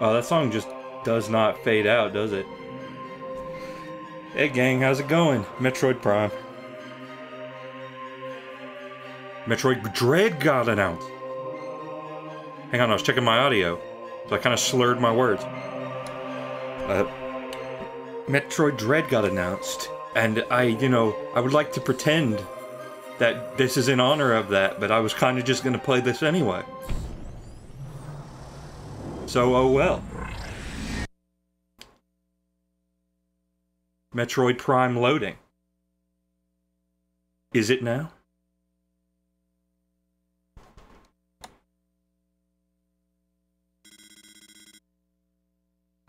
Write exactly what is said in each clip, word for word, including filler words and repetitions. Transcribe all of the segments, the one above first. Oh, that song just does not fade out, does it? Hey gang, how's it going? Metroid Prime. Metroid Dread got announced. Hang on, I was checking my audio, so I kind of slurred my words. Uh, Metroid Dread got announced, and I, you know, I would like to pretend that this is in honor of that, but I was kind of just going to play this anyway. So, oh well. Metroid Prime loading. Is it now?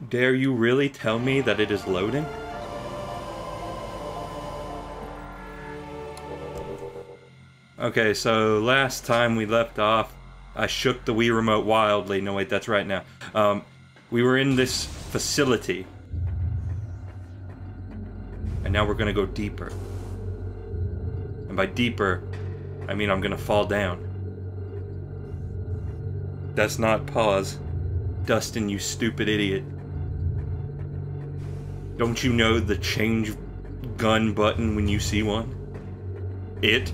Dare you really tell me that it is loading? Okay, so last time we left off, I shook the Wii Remote wildly. No, wait, that's right now. Um, we were in this facility. And now we're gonna go deeper. And by deeper, I mean I'm gonna fall down. That's not pause. Dustin, you stupid idiot. Don't you know the change gun button when you see one? It?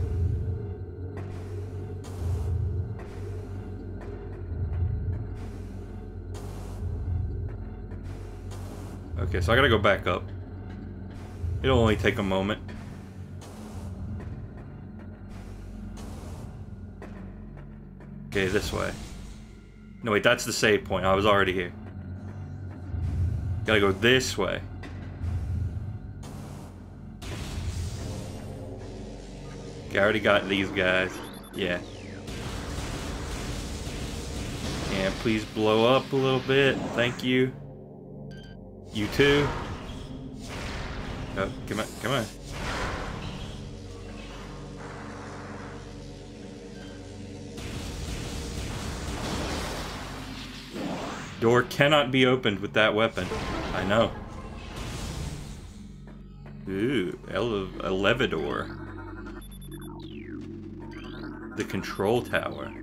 Okay, so I gotta go back up. It'll only take a moment. Okay, this way. No wait, that's the save point. I was already here. Gotta go this way. Okay, I already got these guys. Yeah. And please blow up a little bit. Thank you. You too. Oh, come on, come on. Door cannot be opened with that weapon. I know. Ooh, ele elevator. The control tower.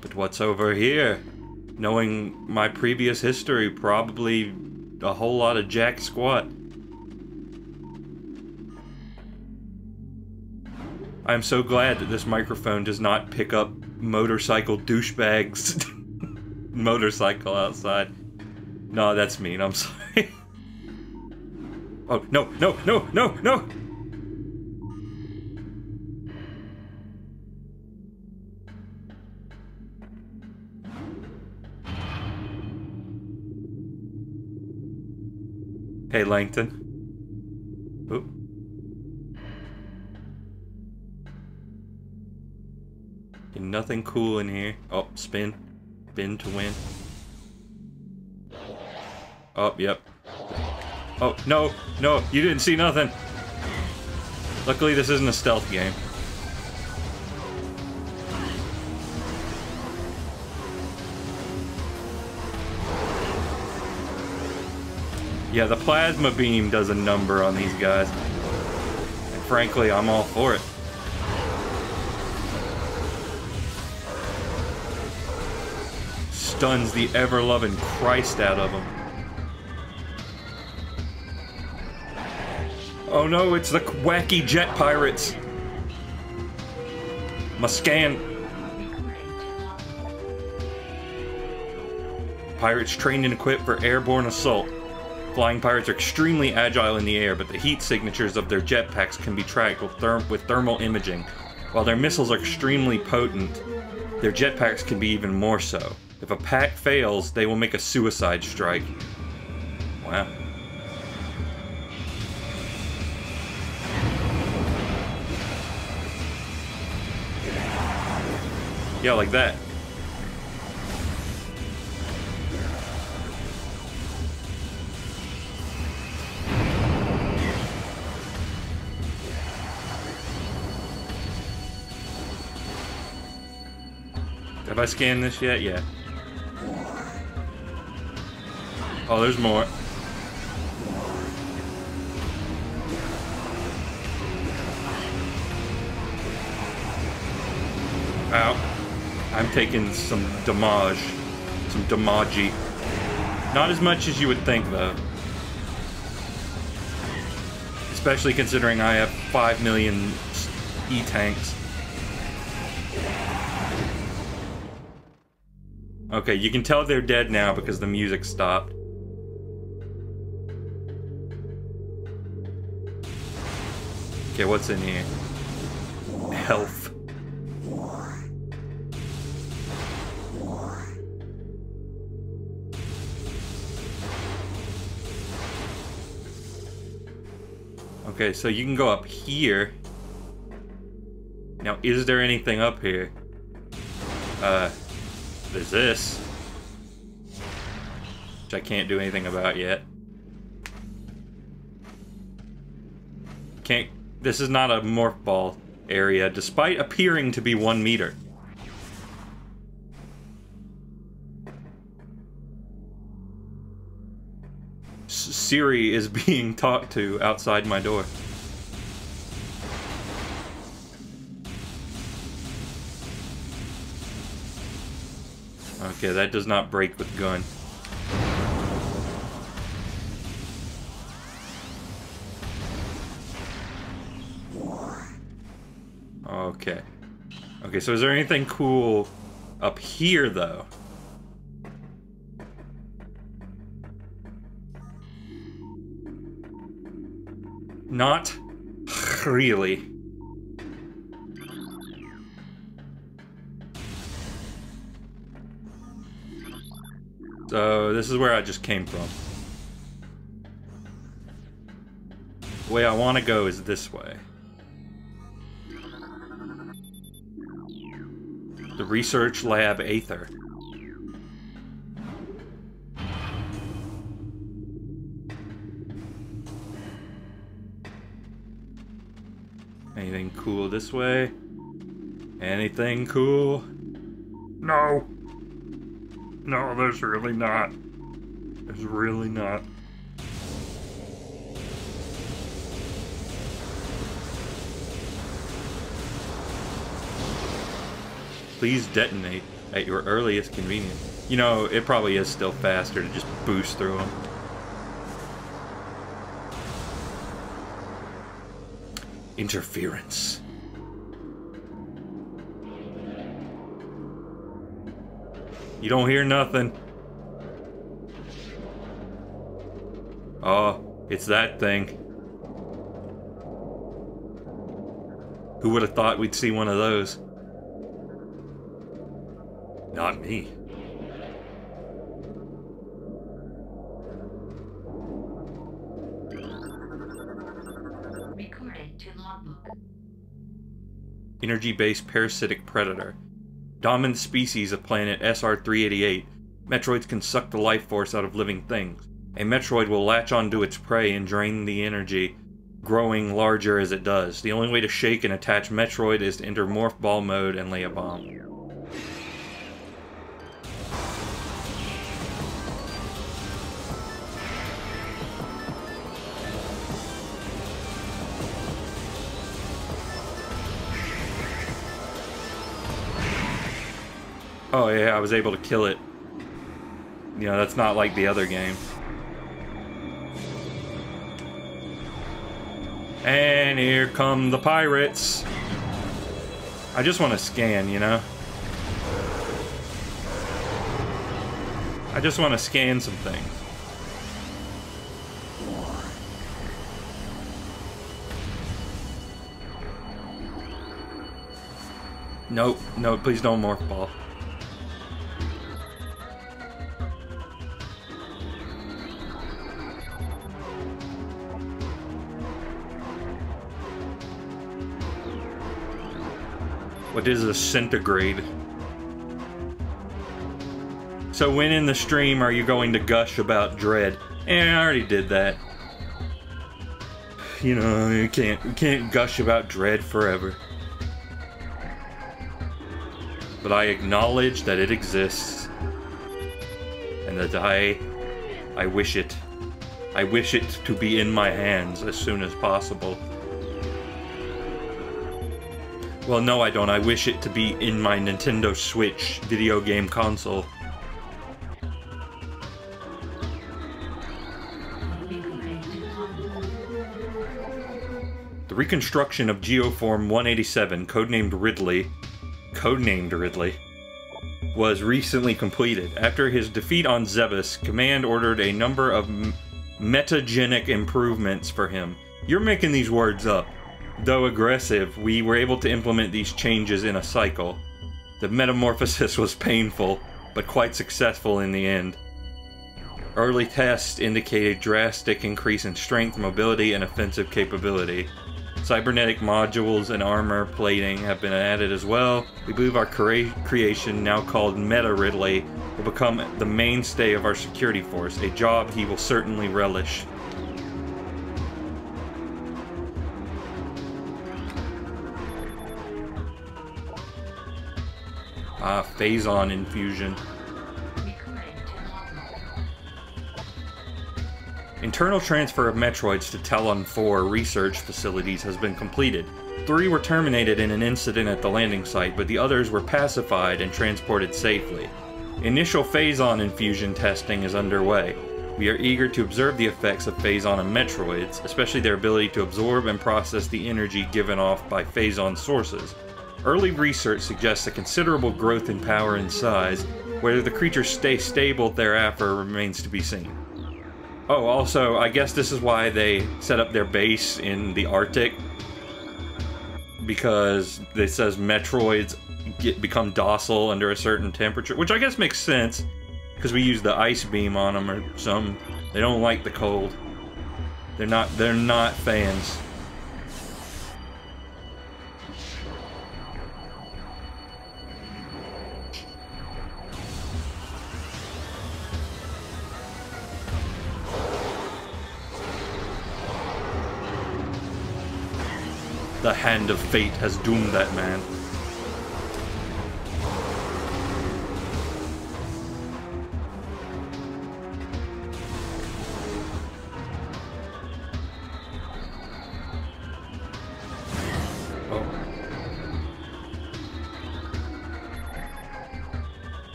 But what's over here? Knowing my previous history, probably a whole lot of jack squat. I'm so glad that this microphone does not pick up motorcycle douchebags. Motorcycle outside. No, that's mean. I'm sorry. Oh, no, no, no, no, no! Hey, Langton. Oop. Nothing cool in here. Oh, spin. Spin to win. Oh, yep. Oh, no, no, you didn't see nothing. Luckily, this isn't a stealth game. Yeah, the plasma beam does a number on these guys. And frankly, I'm all for it. Stuns the ever-loving Christ out of him. Oh no, it's the wacky jet pirates. My scan. Pirates trained and equipped for airborne assault. Flying pirates are extremely agile in the air, but the heat signatures of their jetpacks can be tracked with, therm with thermal imaging. While their missiles are extremely potent, their jetpacks can be even more so. If a pack fails, they will make a suicide strike. Wow. Yeah, like that. Have I scanned this yet? Yeah. Oh, there's more. Ow. I'm taking some damage. Some damage. Not as much as you would think, though. Especially considering I have five million E-tanks. Okay, you can tell they're dead now because the music stopped. Okay, what's in here? Health. Okay, so you can go up here. Now, is there anything up here? Uh, there's this. Which I can't do anything about yet. Can't... This is not a morph ball area, despite appearing to be one meter. Siri is being talked to outside my door. Okay, that does not break with gun. Okay. Okay, so is there anything cool up here, though? Not really. So, this is where I just came from. The way I want to go is this way. The Research Lab Aether. Anything cool this way? Anything cool? No. No, there's really not. There's really not. Please detonate at your earliest convenience. You know, it probably is still faster to just boost through them. Interference. You don't hear nothing. Oh, it's that thing. Who would have thought we'd see one of those? Not me. Recorded to logbook. Energy-based parasitic predator. Dominant species of planet S R three eighty-eight. Metroids can suck the life force out of living things. A Metroid will latch onto its prey and drain the energy, growing larger as it does. The only way to shake and attach Metroid is to enter morph ball mode and lay a bomb. Oh yeah, I was able to kill it. You know, that's not like the other game. And here come the pirates. I just want to scan, you know? I just want to scan some things. Nope, no, please don't morph ball. What is a centigrade? So when in the stream are you going to gush about Dread? Eh, I already did that. You know, you can't you can't gush about Dread forever. But I acknowledge that it exists. And that I I wish it. I wish it to be in my hands as soon as possible. Well, no, I don't. I wish it to be in my Nintendo Switch video game console. The reconstruction of Geoform one eighty-seven, codenamed Ridley, codenamed Ridley, was recently completed. After his defeat on Zebes, Command ordered a number of metagenic improvements for him. You're making these words up. Though aggressive, we were able to implement these changes in a cycle. The metamorphosis was painful, but quite successful in the end. Early tests indicated drastic increase in strength, mobility, and offensive capability. Cybernetic modules and armor plating have been added as well. We believe our cre creation, now called Meta-Ridley, will become the mainstay of our security force, a job he will certainly relish. Ah, Phazon infusion. Internal transfer of Metroids to Talon four research facilities has been completed. Three were terminated in an incident at the landing site, but the others were pacified and transported safely. Initial Phazon infusion testing is underway. We are eager to observe the effects of Phazon on Metroids, especially their ability to absorb and process the energy given off by Phazon sources. Early research suggests a considerable growth in power and size. Whether the creatures stay stable thereafter remains to be seen. Oh, also, I guess this is why they set up their base in the Arctic, because it says Metroids get, become docile under a certain temperature, which I guess makes sense, because we use the ice beam on them or something. They don't like the cold. They're not, they're not fans. The hand of fate has doomed that man.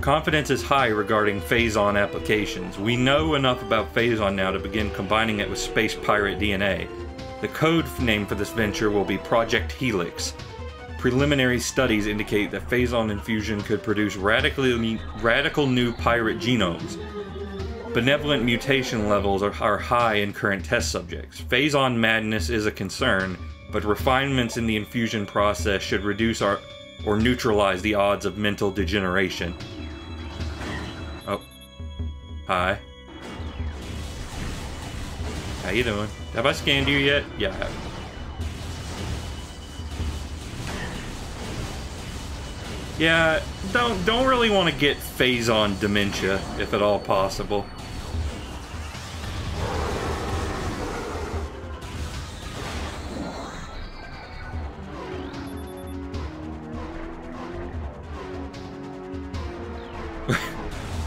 Confidence is high regarding Phazon applications. We know enough about Phazon now to begin combining it with space pirate D N A. The code name for this venture will be Project Helix. Preliminary studies indicate that Phazon infusion could produce radically, radical new pirate genomes. Benevolent mutation levels are, are high in current test subjects. Phazon madness is a concern, but refinements in the infusion process should reduce our, or neutralize the odds of mental degeneration. Hi. How you doing? Have I scanned you yet? Yeah, I have. Yeah, don't don't really want to get Phazon dementia, if at all possible.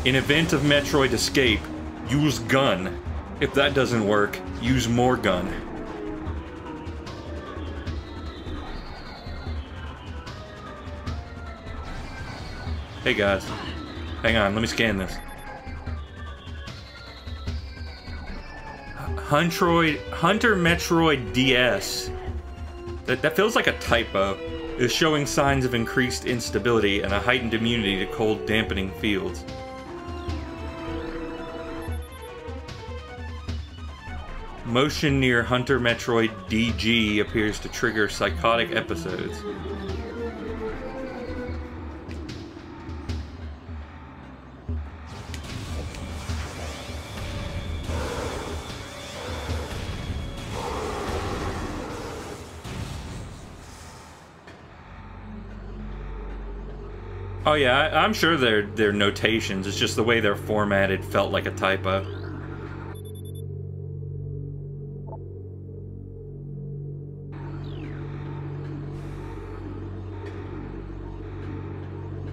In event of Metroid escape, use gun. If that doesn't work, use more gun. Hey guys. Hang on, let me scan this. Huntroid, Hunter Metroid D S. That, that feels like a typo. Is showing signs of increased instability and a heightened immunity to cold dampening fields. Motion near Hunter Metroid D G appears to trigger psychotic episodes. Oh yeah, I, I'm sure they're, they're notations, it's just the way they're formatted felt like a typo.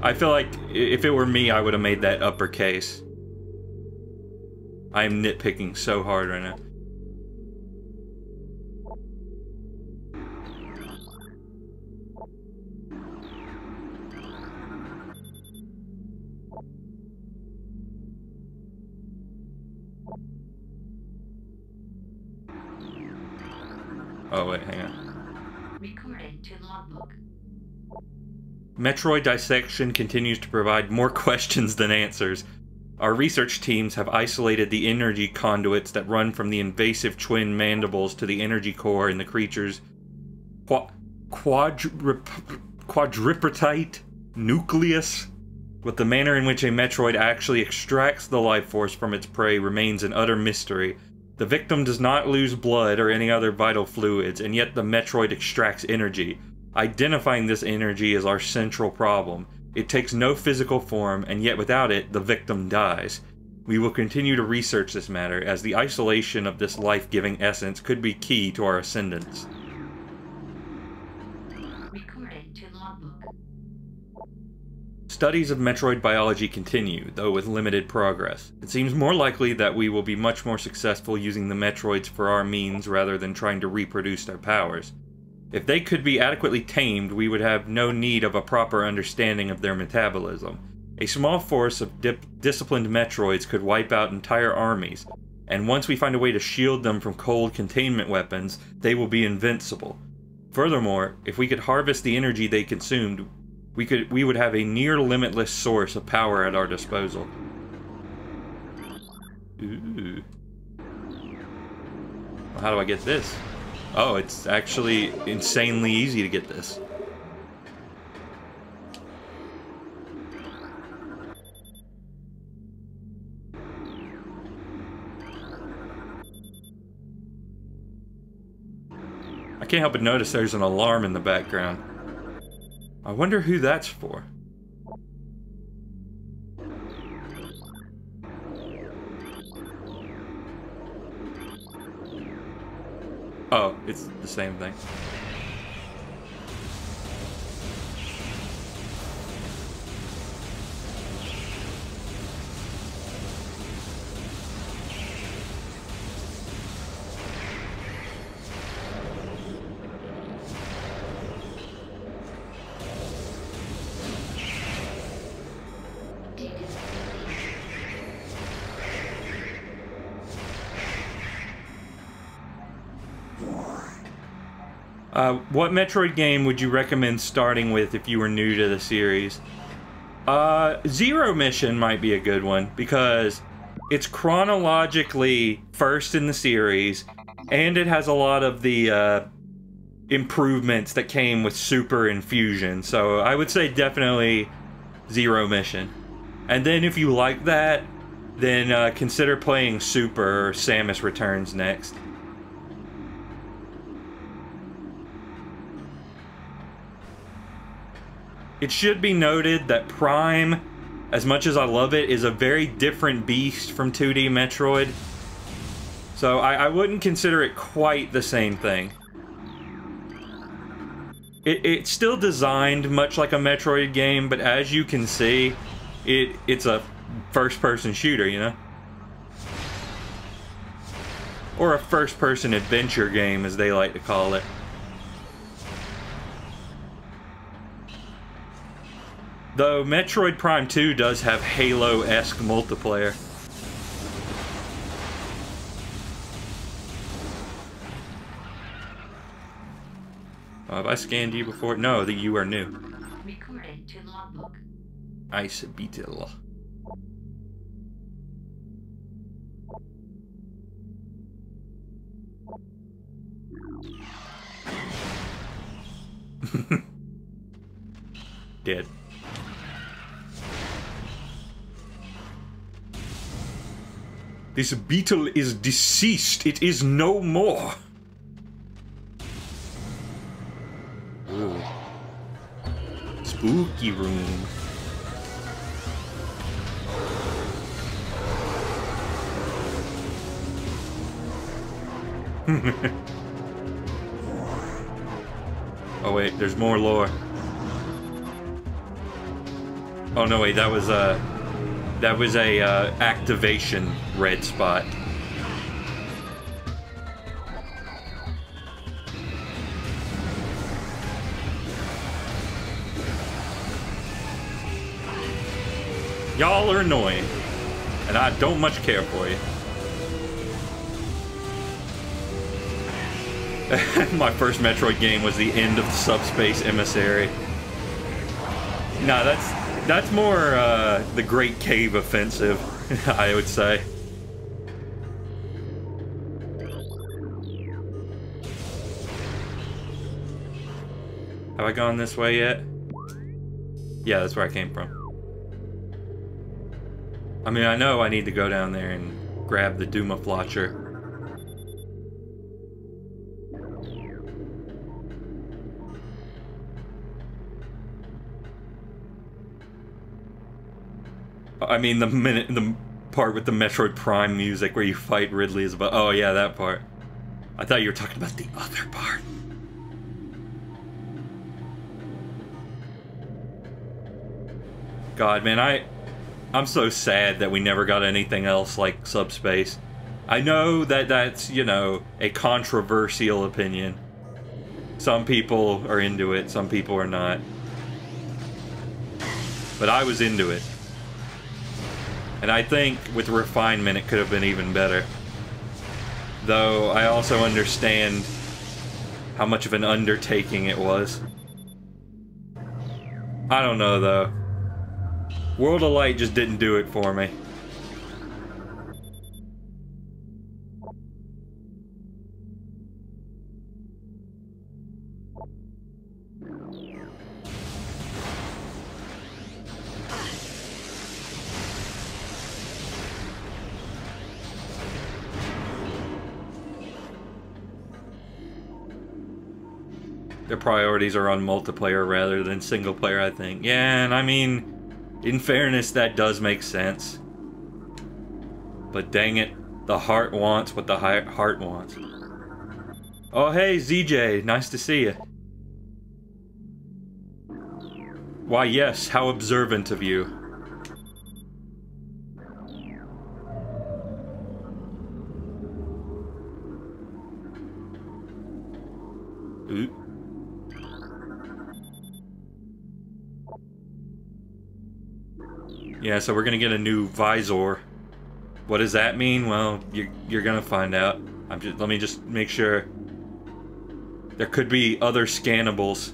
I feel like if it were me, I would have made that uppercase. I am nitpicking so hard right now. Oh, wait, hang on. Recorded to logbook. Metroid dissection continues to provide more questions than answers. Our research teams have isolated the energy conduits that run from the invasive twin mandibles to the energy core in the creature's qua quadrip quadripotite nucleus. But the manner in which a Metroid actually extracts the life force from its prey remains an utter mystery. The victim does not lose blood or any other vital fluids, and yet the Metroid extracts energy. Identifying this energy is our central problem. It takes no physical form, and yet without it, the victim dies. We will continue to research this matter, as the isolation of this life-giving essence could be key to our ascendance. Recorded to logbook. Studies of Metroid biology continue, though with limited progress. It seems more likely that we will be much more successful using the Metroids for our means rather than trying to reproduce their powers. If they could be adequately tamed, we would have no need of a proper understanding of their metabolism. A small force of disciplined Metroids could wipe out entire armies, and once we find a way to shield them from cold containment weapons, they will be invincible. Furthermore, if we could harvest the energy they consumed, we could we would have a near limitless source of power at our disposal. Ooh. Well, how do I get this? Oh, it's actually insanely easy to get this. I can't help but notice there's an alarm in the background. I wonder who that's for. Oh, it's the same thing. Uh, what Metroid game would you recommend starting with if you were new to the series? Uh, Zero Mission might be a good one, because it's chronologically first in the series, and it has a lot of the uh, improvements that came with Super and Fusion, so I would say definitely Zero Mission. And then if you like that, then uh, consider playing Super or Samus Returns next. It should be noted that Prime, as much as I love it, is a very different beast from two D Metroid. So I, I wouldn't consider it quite the same thing. It, it's still designed much like a Metroid game, but as you can see, it it's a first-person shooter, you know? Or a first-person adventure game, as they like to call it. Though Metroid Prime two does have Halo-esque multiplayer. Oh, have I scanned you before? No, that you are new. Recorded to logbook. Ice Beetle. Dead. This beetle is deceased. It is no more. Ooh. Spooky room. Oh wait, there's more lore. Oh no wait, that was uh That was a, uh, activation red spot. Y'all are annoying, and I don't much care for you. My first Metroid game was the end of Subspace Emissary. No, that's that's more uh, the Great Cave Offensive, I would say. Have I gone this way yet? Yeah, that's where I came from. I mean, I know I need to go down there and grab the Duma Flotcher. I mean, the minute, the part with the Metroid Prime music where you fight Ridley is about. Oh yeah, that part. I thought you were talking about the other part. God, man, I, I'm so sad that we never got anything else like Subspace. I know that that's, you know, a controversial opinion. Some people are into it, some people are not. But I was into it. And I think with refinement it could have been even better. Though I also understand how much of an undertaking it was. I don't know though. World of Light just didn't do it for me. Their priorities are on multiplayer rather than single player, I think. Yeah, and I mean, in fairness, that does make sense. But dang it, the heart wants what the heart wants. Oh hey, Z J, nice to see you. Why yes, how observant of you. Oop. Yeah, so we're gonna get a new visor. What does that mean? Well, you're, you're gonna find out. I'm just, let me just make sure. There could be other scannables.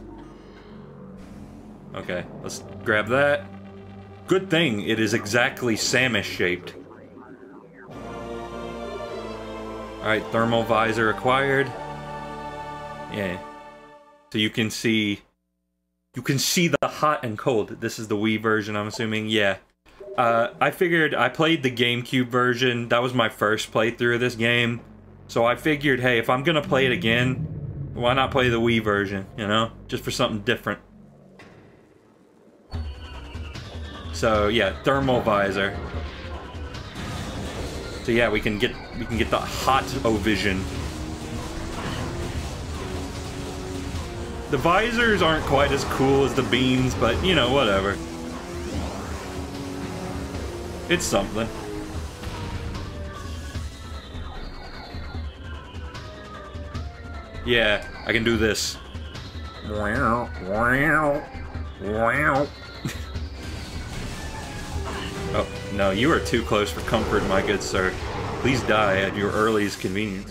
Okay, let's grab that. Good thing it is exactly Samus shaped. Alright, thermal visor acquired. Yeah. So you can see... You can see the hot and cold. This is the Wii version, I'm assuming. Yeah. Uh, I figured, I played the GameCube version. That was my first playthrough of this game. So I figured, hey, if I'm gonna play it again, why not play the Wii version, you know? Just for something different. So yeah, thermal visor. So yeah, we can get we can get the hot-o-vision. The visors aren't quite as cool as the beams, but you know, whatever. It's something. Yeah, I can do this. Wow, wow, wow. Oh, no, you are too close for comfort, my good sir. Please die at your earliest convenience.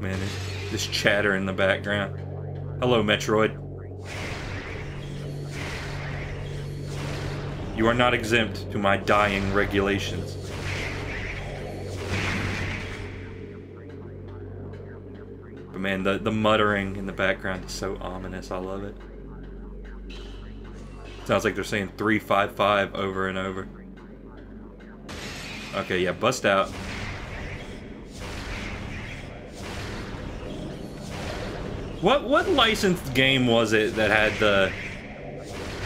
Man, this chatter in the background. Hello, Metroid. You are not exempt to my dying regulations. But man, the, the muttering in the background is so ominous. I love it. Sounds like they're saying three five five over and over. Okay, yeah, bust out. What what licensed game was it that had the?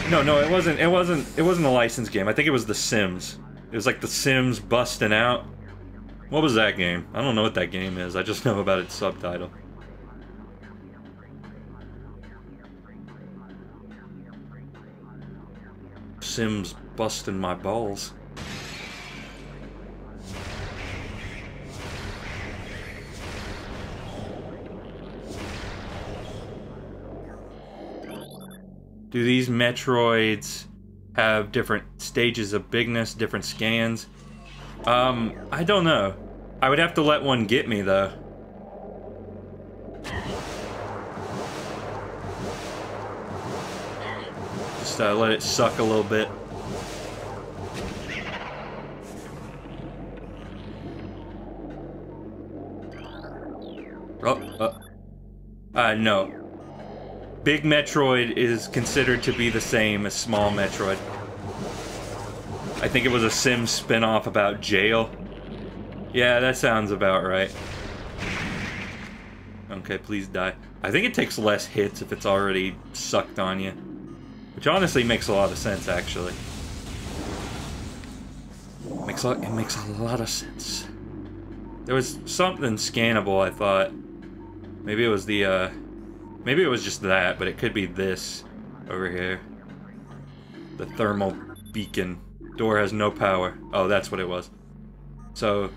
No, no, it wasn't. It wasn't. It wasn't a licensed game. I think it was The Sims. It was like The Sims Busting Out. What was that game? I don't know what that game is. I just know about its subtitle. Sims busting my balls. Do these Metroids have different stages of bigness, different scans? Um, I don't know. I would have to let one get me, though. Just uh, let it suck a little bit. Oh, uh, uh, no. Big Metroid is considered to be the same as Small Metroid. I think it was a Sims spin-off about jail. Yeah, that sounds about right. Okay, please die. I think it takes less hits if it's already sucked on you. Which honestly makes a lot of sense, actually. Makes a lot, it makes a lot of sense. There was something scannable, I thought. Maybe it was the, uh... Maybe it was just that, but it could be this over here. The thermal beacon. Door has no power. Oh, that's what it was. So...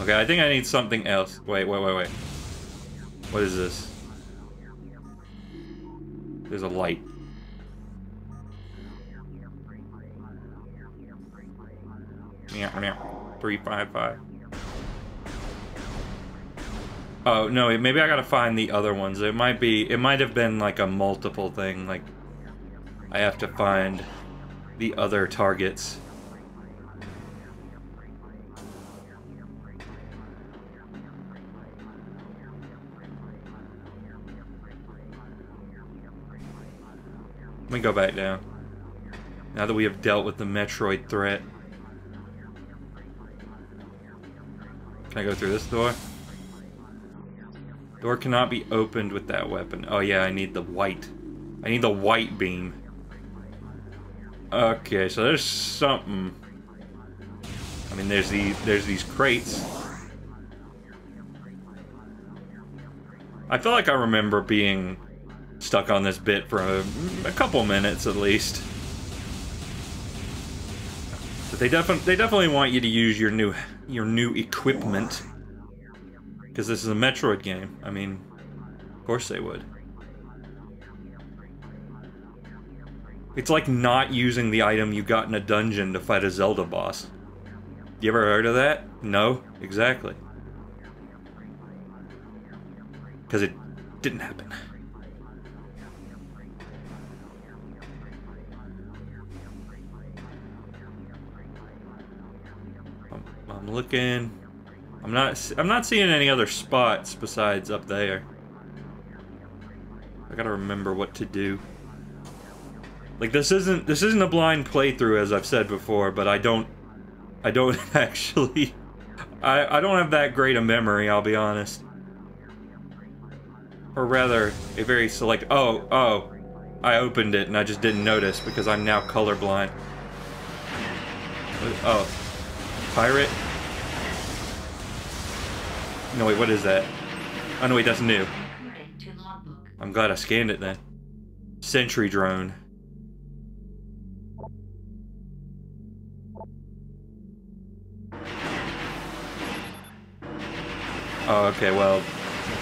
Okay, I think I need something else. Wait, wait, wait, wait. What is this? There's a light. Meow, meow. three five five. Oh, no, maybe I gotta find the other ones. It might be, it might have been like a multiple thing, like I have to find the other targets. Let me go back down. Now that we have dealt with the Metroid threat. Can I go through this door? Door cannot be opened with that weapon. Oh yeah, I need the white. I need the white beam. Okay, so there's something. I mean, there's the there's these crates. I feel like I remember being stuck on this bit for a, a couple minutes at least. But they definitely they definitely want you to use your new your new equipment, because this is a Metroid game. I mean, of course they would. It's like not using the item you got in a dungeon to fight a Zelda boss. You ever heard of that? No, exactly. Because it didn't happen. I'm looking. I'm not. I'm not seeing any other spots besides up there. I gotta remember what to do. Like this isn't. This isn't a blind playthrough, as I've said before. But I don't. I don't actually. I. I don't have that great a memory. I'll be honest. Or rather, a very select. Oh. Oh. I opened it and I just didn't notice because I'm now colorblind. Oh. Pirate. No, wait, what is that? Oh, no, wait, that's new. I'm glad I scanned it then. Sentry drone. Oh, okay, well,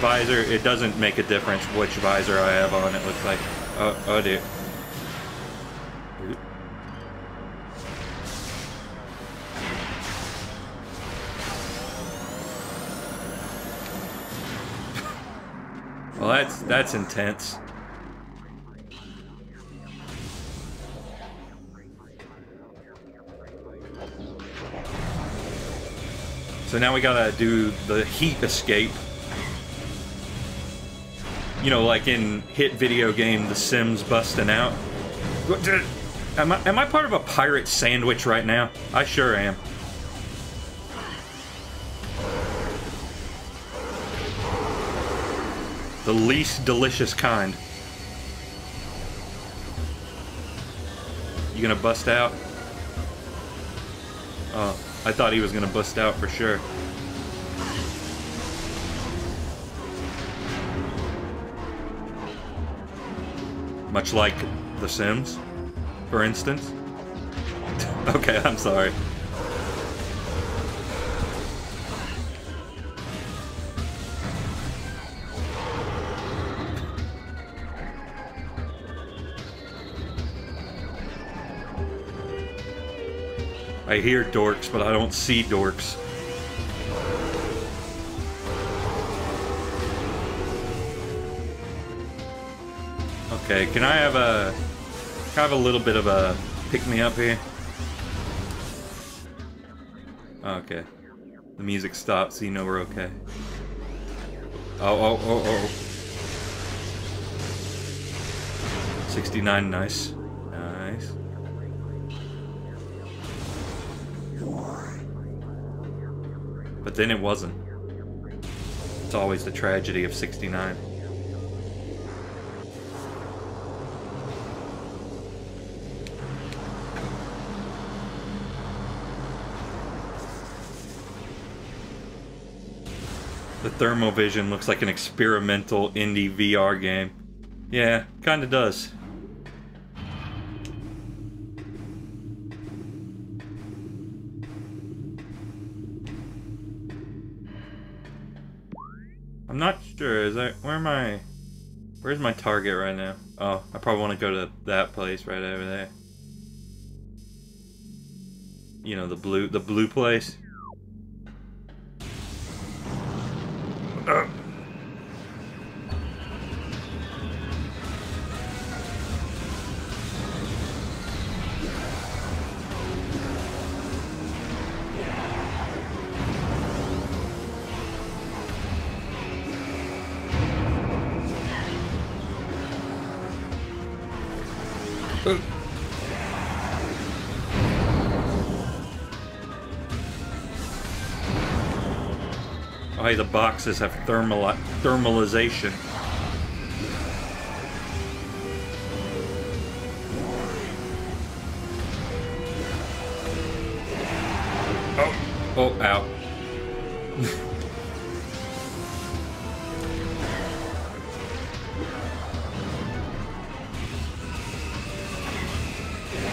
visor, it doesn't make a difference which visor I have on, it looks like. Oh, oh dear. Well, that's, that's intense. So now we gotta do the heat escape. You know, like in hit video game The Sims Busting Out. Am I, am I part of a pirate sandwich right now? I sure am. The least delicious kind. You gonna bust out? Oh, I thought he was gonna bust out for sure. Much like The Sims, for instance. Okay, I'm sorry. I hear dorks, but I don't see dorks. Okay, can I have a... Can I have a little bit of a pick-me-up here? Okay. The music stops, so you know we're okay. Oh, oh, oh, oh. sixty-nine, nice. Nice. But then it wasn't. It's always the tragedy of sixty-nine. The Thermovision looks like an experimental indie V R game. Yeah, kinda does. I'm not sure, is that, where am I, where's my target right now? Oh, I probably want to go to that place right over there. You know, the blue, the blue place. Uh. The boxes have thermal thermalization. Oh, oh, ow.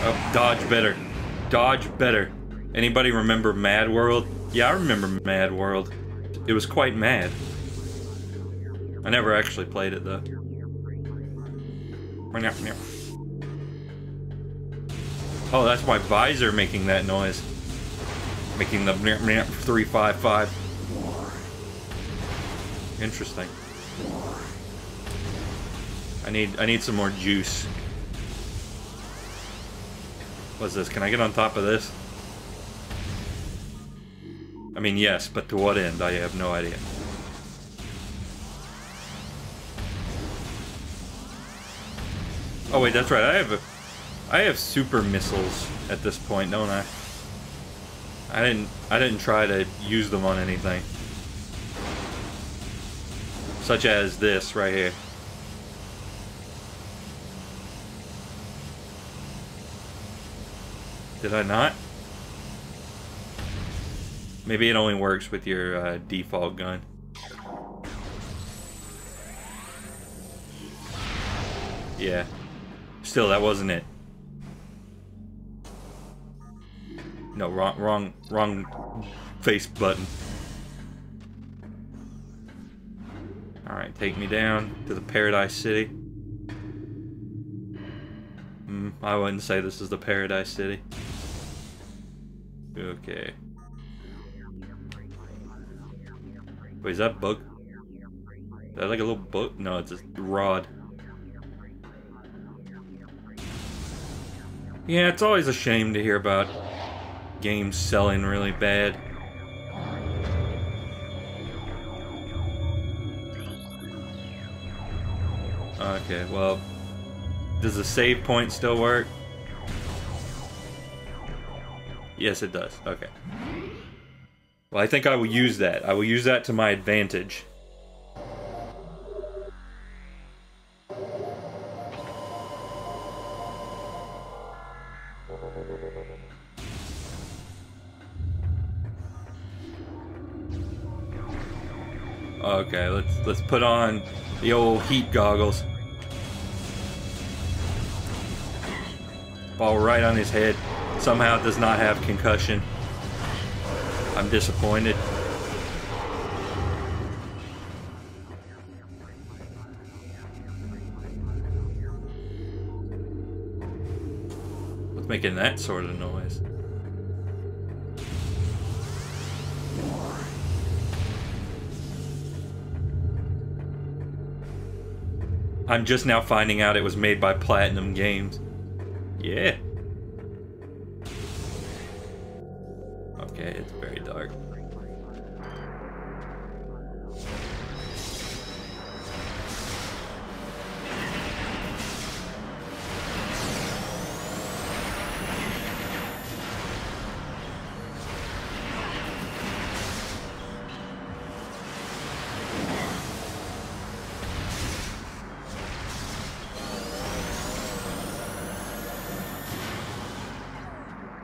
Oh, dodge better. Dodge better. Anybody remember Mad World? Yeah, I remember Mad World. It was quite mad. I never actually played it, though. Oh, that's my visor making that noise. Making the three five five. Interesting. I need, I need some more juice. What's this? Can I get on top of this? I mean, yes, but to what end? I have no idea. Oh wait, that's right. I have, a, I have super missiles at this point, don't I? I didn't, I didn't try to use them on anything, such as this right here. Did I not? Maybe it only works with your uh, default gun. Yeah. Still, that wasn't it. No, wrong, wrong, wrong face button. Alright, take me down to the Paradise City. Mm, I wouldn't say this is the Paradise City. Okay. Wait, is that bug? Is that like a little bug? No, it's a rod. Yeah, it's always a shame to hear about games selling really bad. Okay, well, does the save point still work? Yes, it does. Okay. Well, I think I will use that. I will use that to my advantage. Okay, let's let's put on the old heat goggles. Ball right on his head. Somehow it does not have concussion. I'm disappointed. What's making that sort of noise? I'm just now finding out it was made by Platinum Games. Yeah. Okay, it's very dark.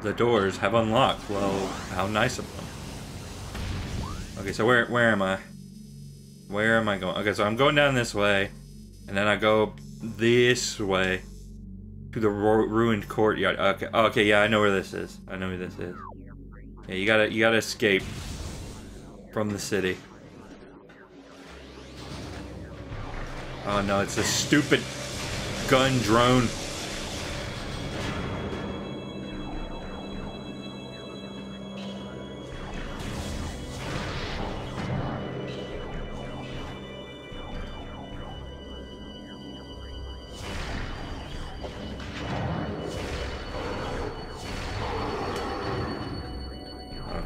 The doors have unlocked. Well, how nice of them. Okay, so where where am I? Where am I going? Okay, so I'm going down this way, and then I go this way to the ru ruined courtyard. Okay, okay, yeah, I know where this is. I know where this is. Yeah, you gotta you gotta escape from the city. Oh no, it's a stupid gun drone.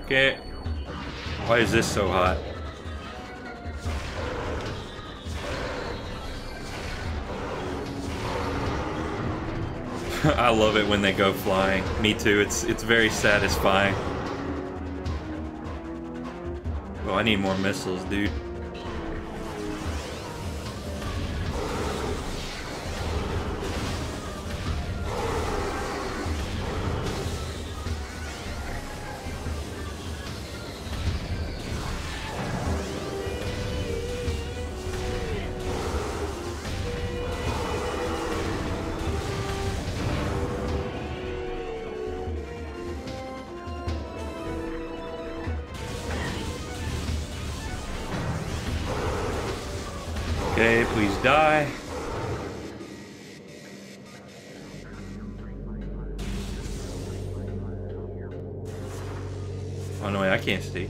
Okay. Why is this so hot? I love it when they go flying. Me too. It's it's very satisfying. Oh, I need more missiles, dude. Okay, please die. Oh no, wait, I can't see.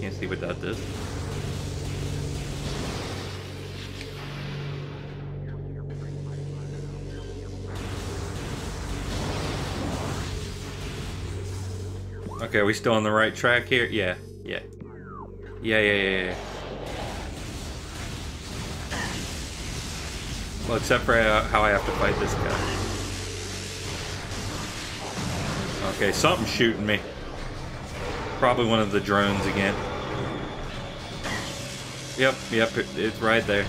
Can't see without this. Okay, are we still on the right track here? Yeah, yeah. Yeah, yeah, yeah, yeah. Well, except for uh, how I have to fight this guy. Okay, something's shooting me. Probably one of the drones again. Yep, yep, it, it's right there.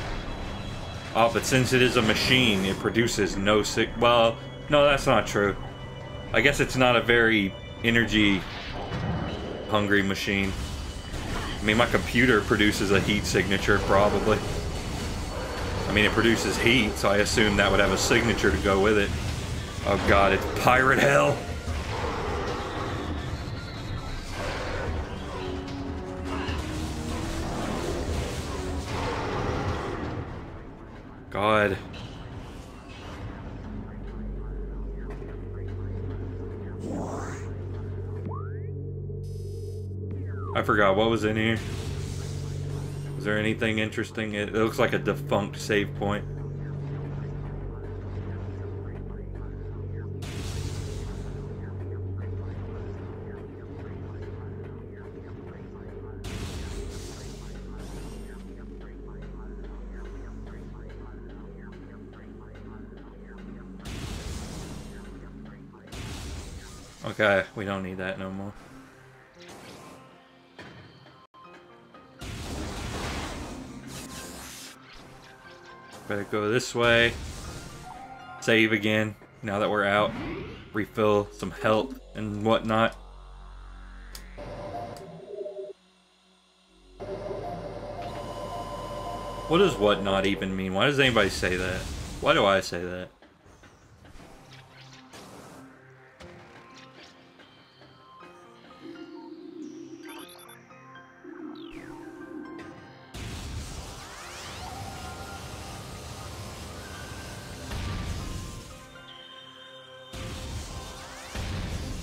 Oh, but since it is a machine, it produces no sick. Well, no, that's not true. I guess it's not a very energy-hungry machine. I mean, my computer produces a heat signature, probably. I mean, it produces heat, so I assume that would have a signature to go with it. Oh god, it's pirate hell! God. I forgot what was in here. Is there anything interesting? It looks like a defunct save point. Okay, we don't need that no more. Better go this way. Save again. Now that we're out, refill some health and whatnot. What does whatnot even mean? Why does anybody say that? Why do I say that?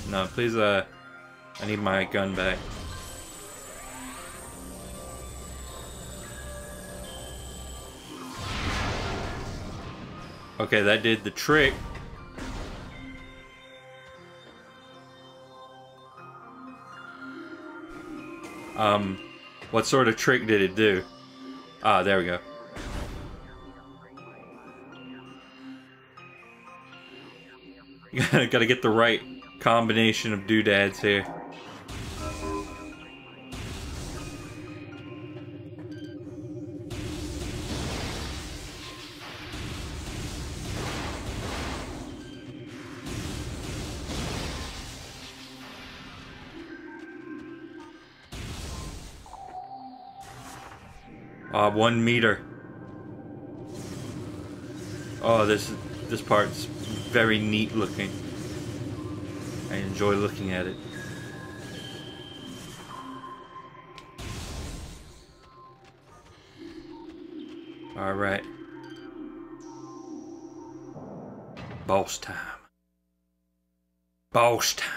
No, please, uh, I need my gun back. Okay, that did the trick. Um, what sort of trick did it do? Ah, there we go. Gotta get the right combination of doodads here. Uh, one meter. Oh, this this part's very neat looking. I enjoy looking at it. All right. Boss time. Boss time.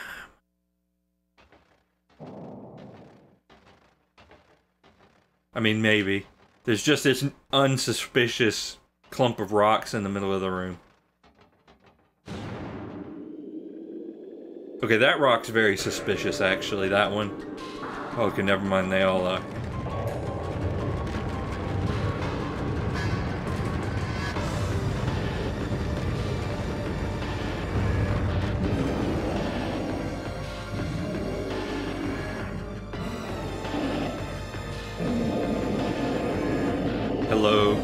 I mean, maybe. There's just this unsuspicious clump of rocks in the middle of the room. Okay, that rock's very suspicious, actually, that one. Okay, never mind, they all are.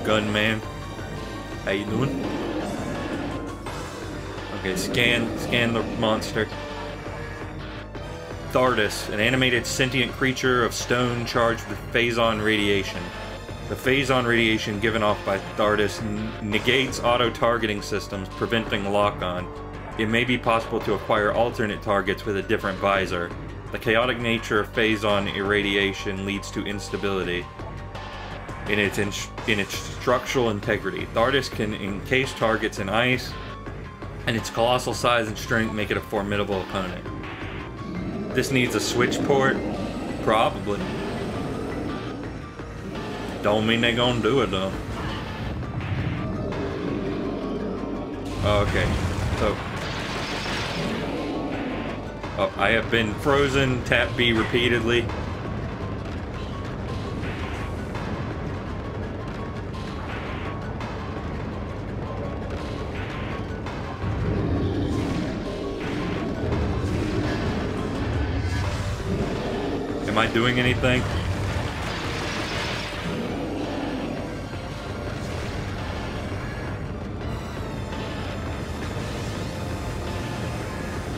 Gunman, how you doing? Okay, scan, scan the monster. Thardus, an animated sentient creature of stone charged with Phazon radiation. The Phazon radiation given off by Thardus negates auto-targeting systems, preventing lock-on. It may be possible to acquire alternate targets with a different visor. The chaotic nature of Phazon irradiation leads to instability. In its, in, in its structural integrity. Thardus can encase targets in ice, and its colossal size and strength make it a formidable opponent. This needs a switch port? Probably. Don't mean they gonna do it though. Okay, so... Oh, I have been frozen, tap B repeatedly. Am I doing anything?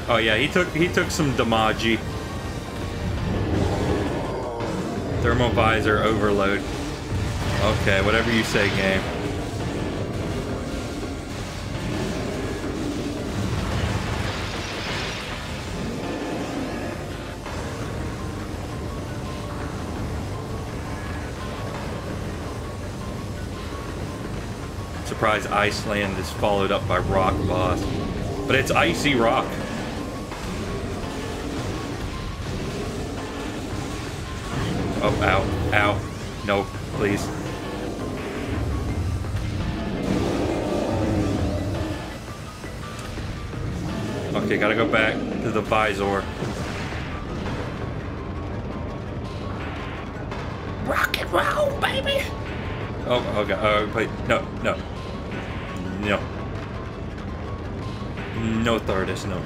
Oh yeah, he took he took some damage. Thermovisor overload. Okay, whatever you say, game. Surprise Iceland is followed up by Rock Boss. But it's Icy Rock. Oh, ow, ow. No, please. Okay, gotta go back to the visor. Rock and roll, baby! Oh, okay, uh, wait, no, no. No. No, Thardus, no.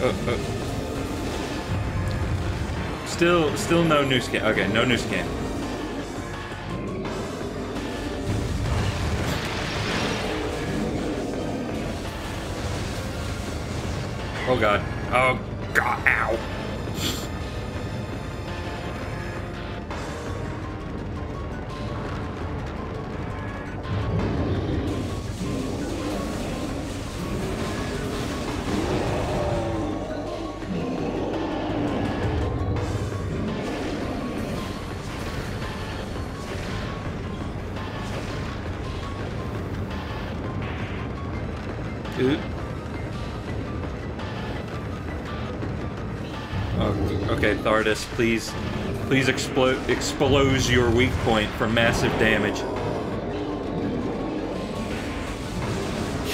Uh, uh. Still, still no new skin. Okay, no new skin. Oh god. Oh god, ow. Dude. Oh, okay, Thardus, please, please explode, expose your weak point for massive damage.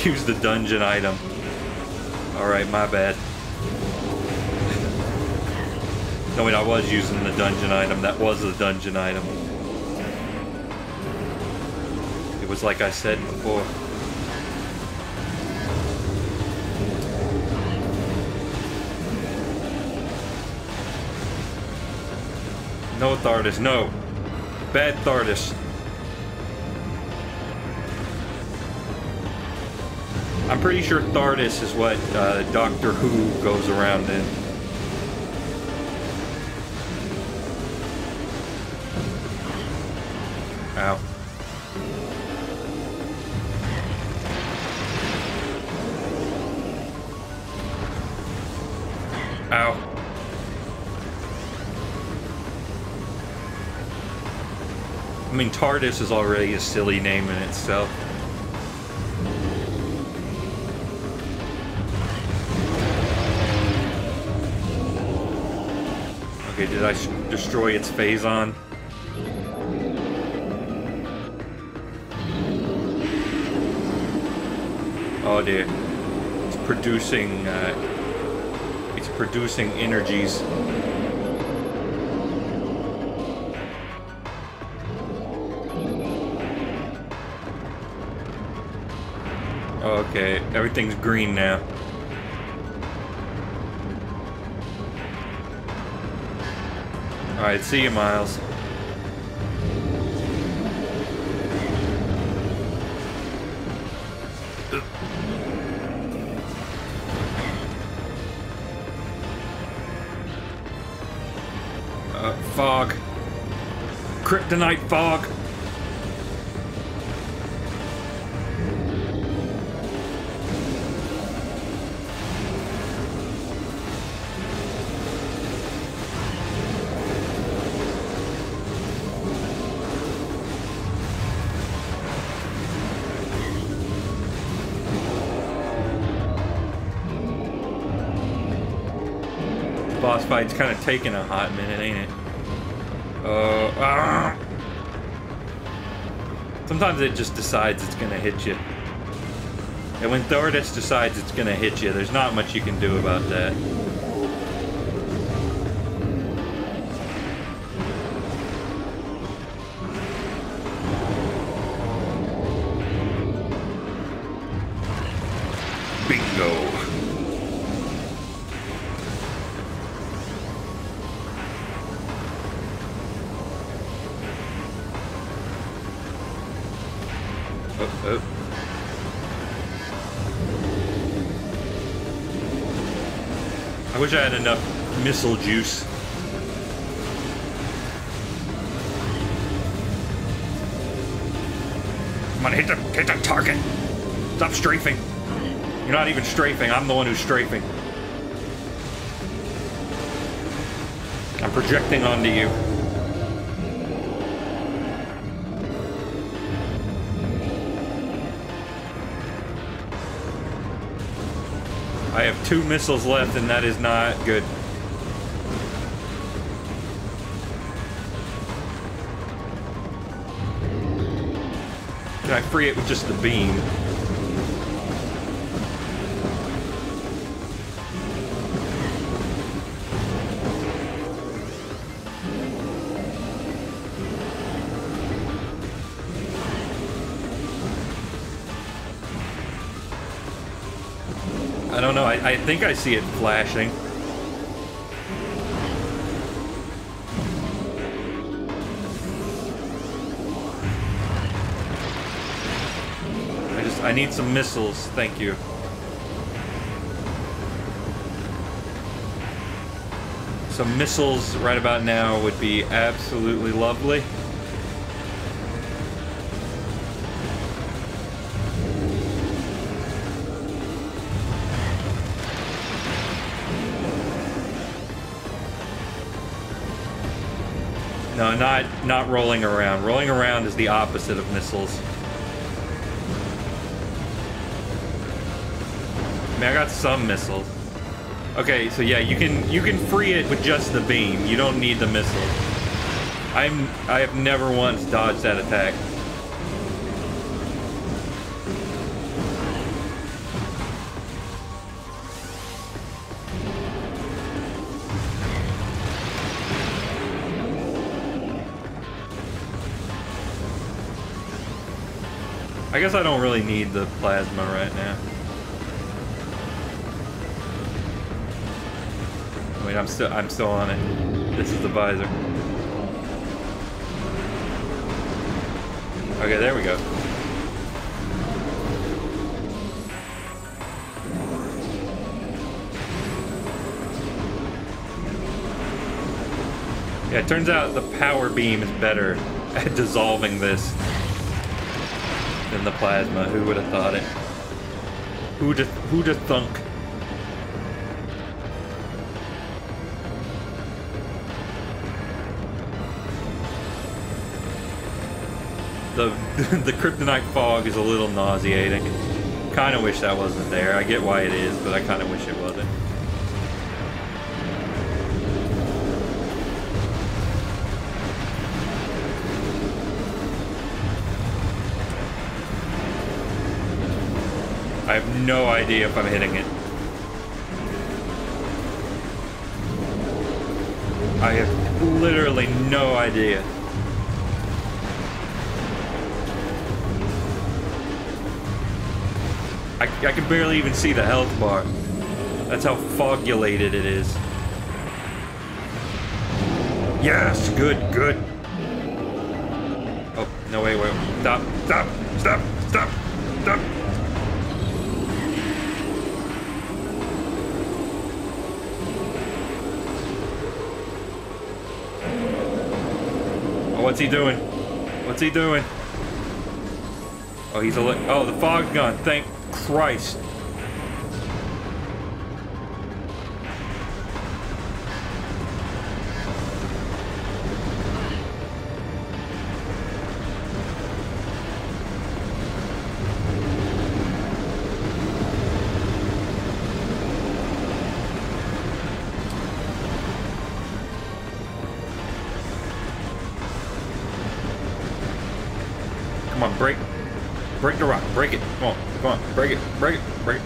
Use the dungeon item. All right, my bad. No, wait, I was using the dungeon item. That was the dungeon item. It was like I said before. No, Thardus, no. Bad Thardus. I'm pretty sure Thardus is what uh, Doctor Who goes around in. Ow. Ow. I mean, Thardus is already a silly name in itself. Okay, did I destroy its Phazon? Oh dear, it's producing, uh, it's producing energies. Okay, everything's green now. Alright, see you, Miles. Uh, fog. Kryptonite fog. It's kind of taking a hot minute, ain't it? Uh, ah. Sometimes it just decides it's gonna hit you. And when Thardus decides it's gonna hit you, there's not much you can do about that. I wish I had enough missile juice. Come on, hit the, hit the target. Stop strafing. You're not even strafing. I'm the one who's strafing. I'm projecting onto you. I have two missiles left, and that is not good. Can I free it with just the beam? I think I see it flashing. I just, I need some missiles, thank you. Some missiles right about now would be absolutely lovely. No, not, not rolling around. Rolling around is the opposite of missiles. mean, I got some missiles. Okay, so yeah, you can you can free it with just the beam. You don't need the missile. I'm I have never once dodged that attack. I guess I don't really need the plasma right now. I mean, I'm still I'm still on it. This is the visor. Okay, there we go. Yeah, it turns out the power beam is better at dissolving this than the plasma. Who would have thought it? Who'd have, who'd have thunk? The, the kryptonite fog is a little nauseating. Kind of wish that wasn't there. I get why it is, but I kind of wish it wasn't. I have no idea if I'm hitting it. I have literally no idea. I, I can barely even see the health bar. That's how fogulated it is. Yes, good, good. Oh, no, wait, wait. Stop, stop, stop, stop, stop. Oh, what's he doing? What's he doing? Oh, he's a li- Oh, the fog's gone. Thank Christ. Come on, break. Break the rock. Break it. Come on. Come on, break it, break it, break it.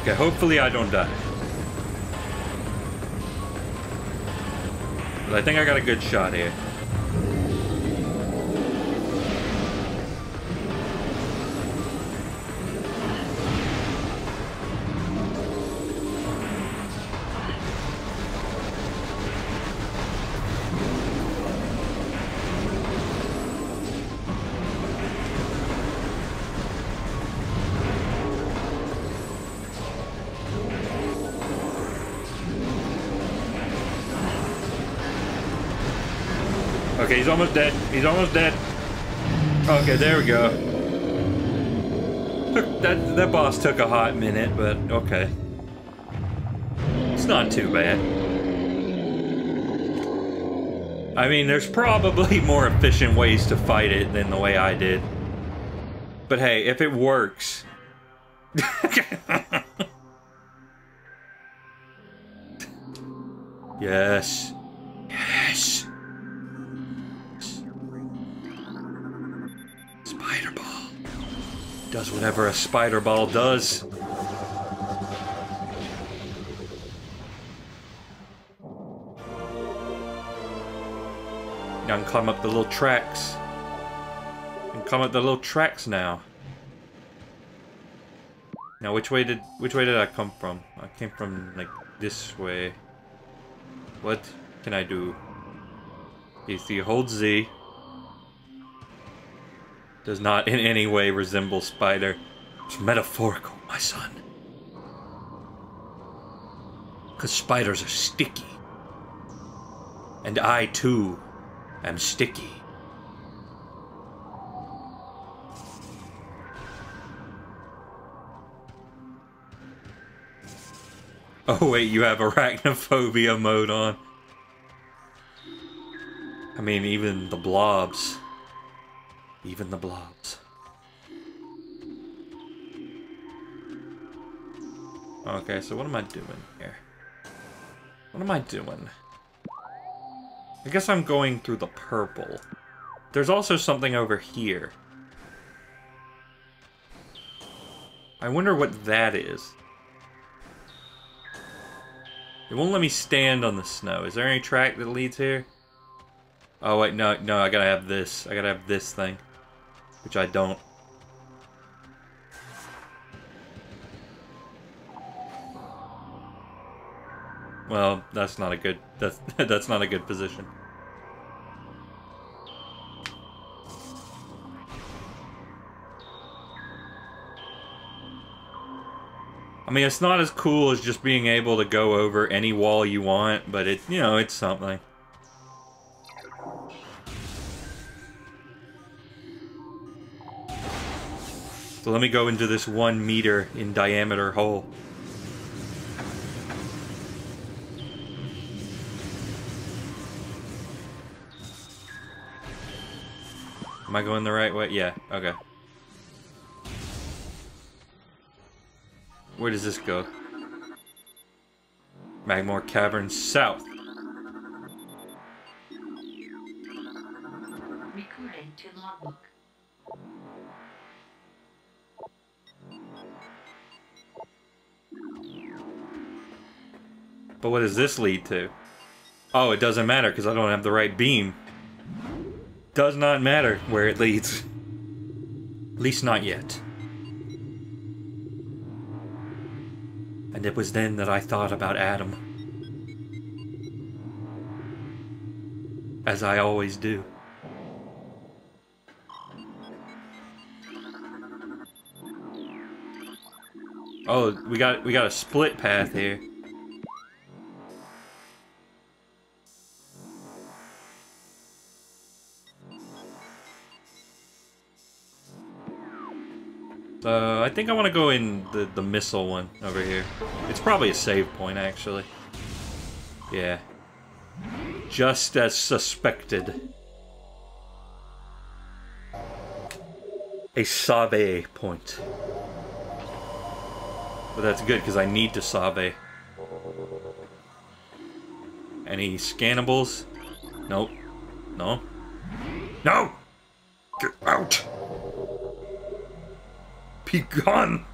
Okay, hopefully I don't die. But I think I got a good shot here. Okay, he's almost dead. He's almost dead. Okay, there we go. Took, that, that boss took a hot minute, but okay. It's not too bad. I mean, there's probably more efficient ways to fight it than the way I did. But hey, if it works... Yes. Yes. Does whatever a spider ball does. Now I can climb up the little tracks. I can climb up the little tracks now. Now which way did which way did I come from? I came from like this way. What can I do? You see, hold Z. Does not in any way resemble spider. It's metaphorical, my son. Because spiders are sticky. And I, too, am sticky. Oh wait, you have arachnophobia mode on. I mean, even the blobs. Even the blobs. Okay, so what am I doing here? What am I doing? I guess I'm going through the purple. There's also something over here. I wonder what that is. It won't let me stand on the snow. Is there any track that leads here? Oh wait, no, no, I gotta have this. I gotta have this thing. Which I don't. Well, that's not a good, that's, that's not a good position. I mean, it's not as cool as just being able to go over any wall you want, but it, you know, it's something. So let me go into this one meter in diameter hole. Am I going the right way? Yeah, okay. Where does this go? Magmoor Cavern South. Recording to logbook. But what does this lead to? Oh, it doesn't matter because I don't have the right beam. Does not matter where it leads. At least not yet. And it was then that I thought about Adam. As I always do. Oh, we got we got a split path here. Uh, I think I want to go in the, the missile one over here. It's probably a save point, actually. Yeah. Just as suspected. A save point. But that's good, because I need to save. Any scannables? Nope. No? No! Get out! Be gone!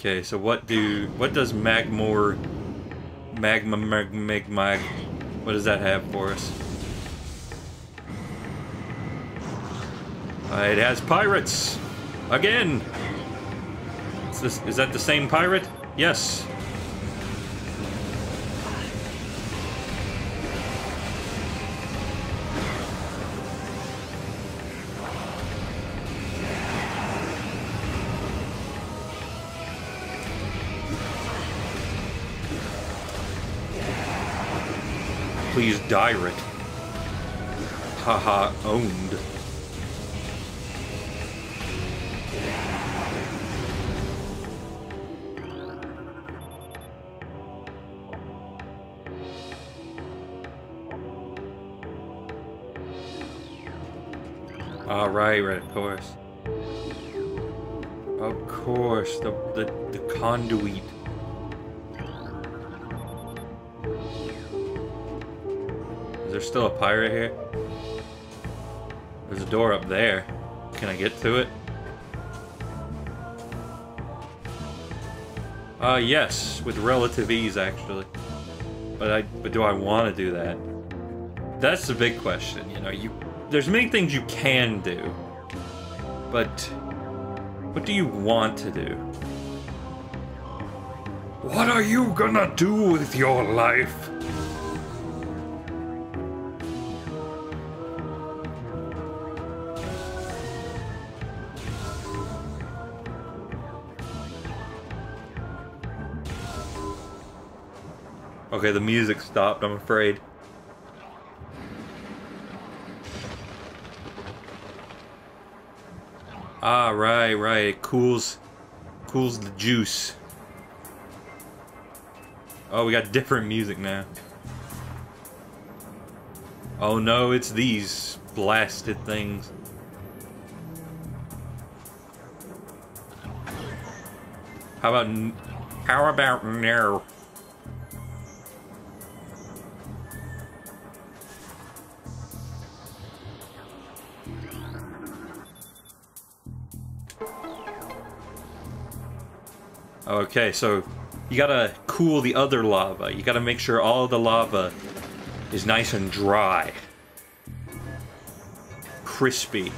Okay, so what do what does Magmoor Magma Mag Mag Mag what does that have for us? Uh, it has pirates! Again! Is this is that the same pirate? Yes! Please die, Rick. Haha, owned. All right, right, of course. Of course, the the, the conduit. There's still a pirate here. There's a door up there. Can I get to it? Uh, yes, with relative ease, actually. But I, but do I want to do that? That's the big question. You know, you there's many things you can do, but what do you want to do? What are you gonna do with your life? Okay, the music stopped, I'm afraid. Ah, right, right. It cools, cools the juice. Oh, we got different music now. Oh no, it's these blasted things. How about, how about now? Okay, so you gotta cool the other lava. You gotta make sure all the lava is nice and dry. Crispy.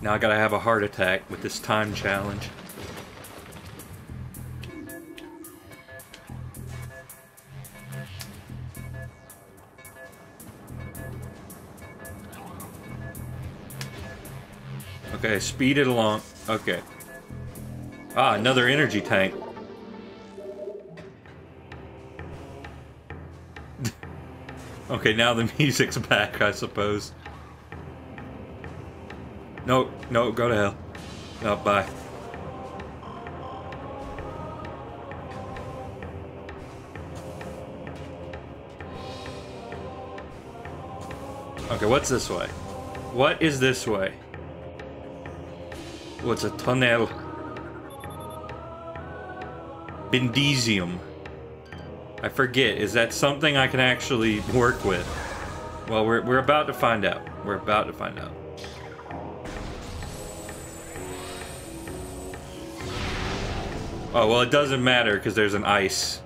Now I gotta have a heart attack with this time challenge. Okay, speed it along. Okay. Ah, another energy tank. Okay, now the music's back, I suppose. No, no, go to hell. No, bye. Okay, what's this way? What is this way? Oh, it's a tunnel. Bendesium. I forget. Is that something I can actually work with? Well, we're, we're about to find out. We're about to find out. Oh, well, it doesn't matter because there's an ice.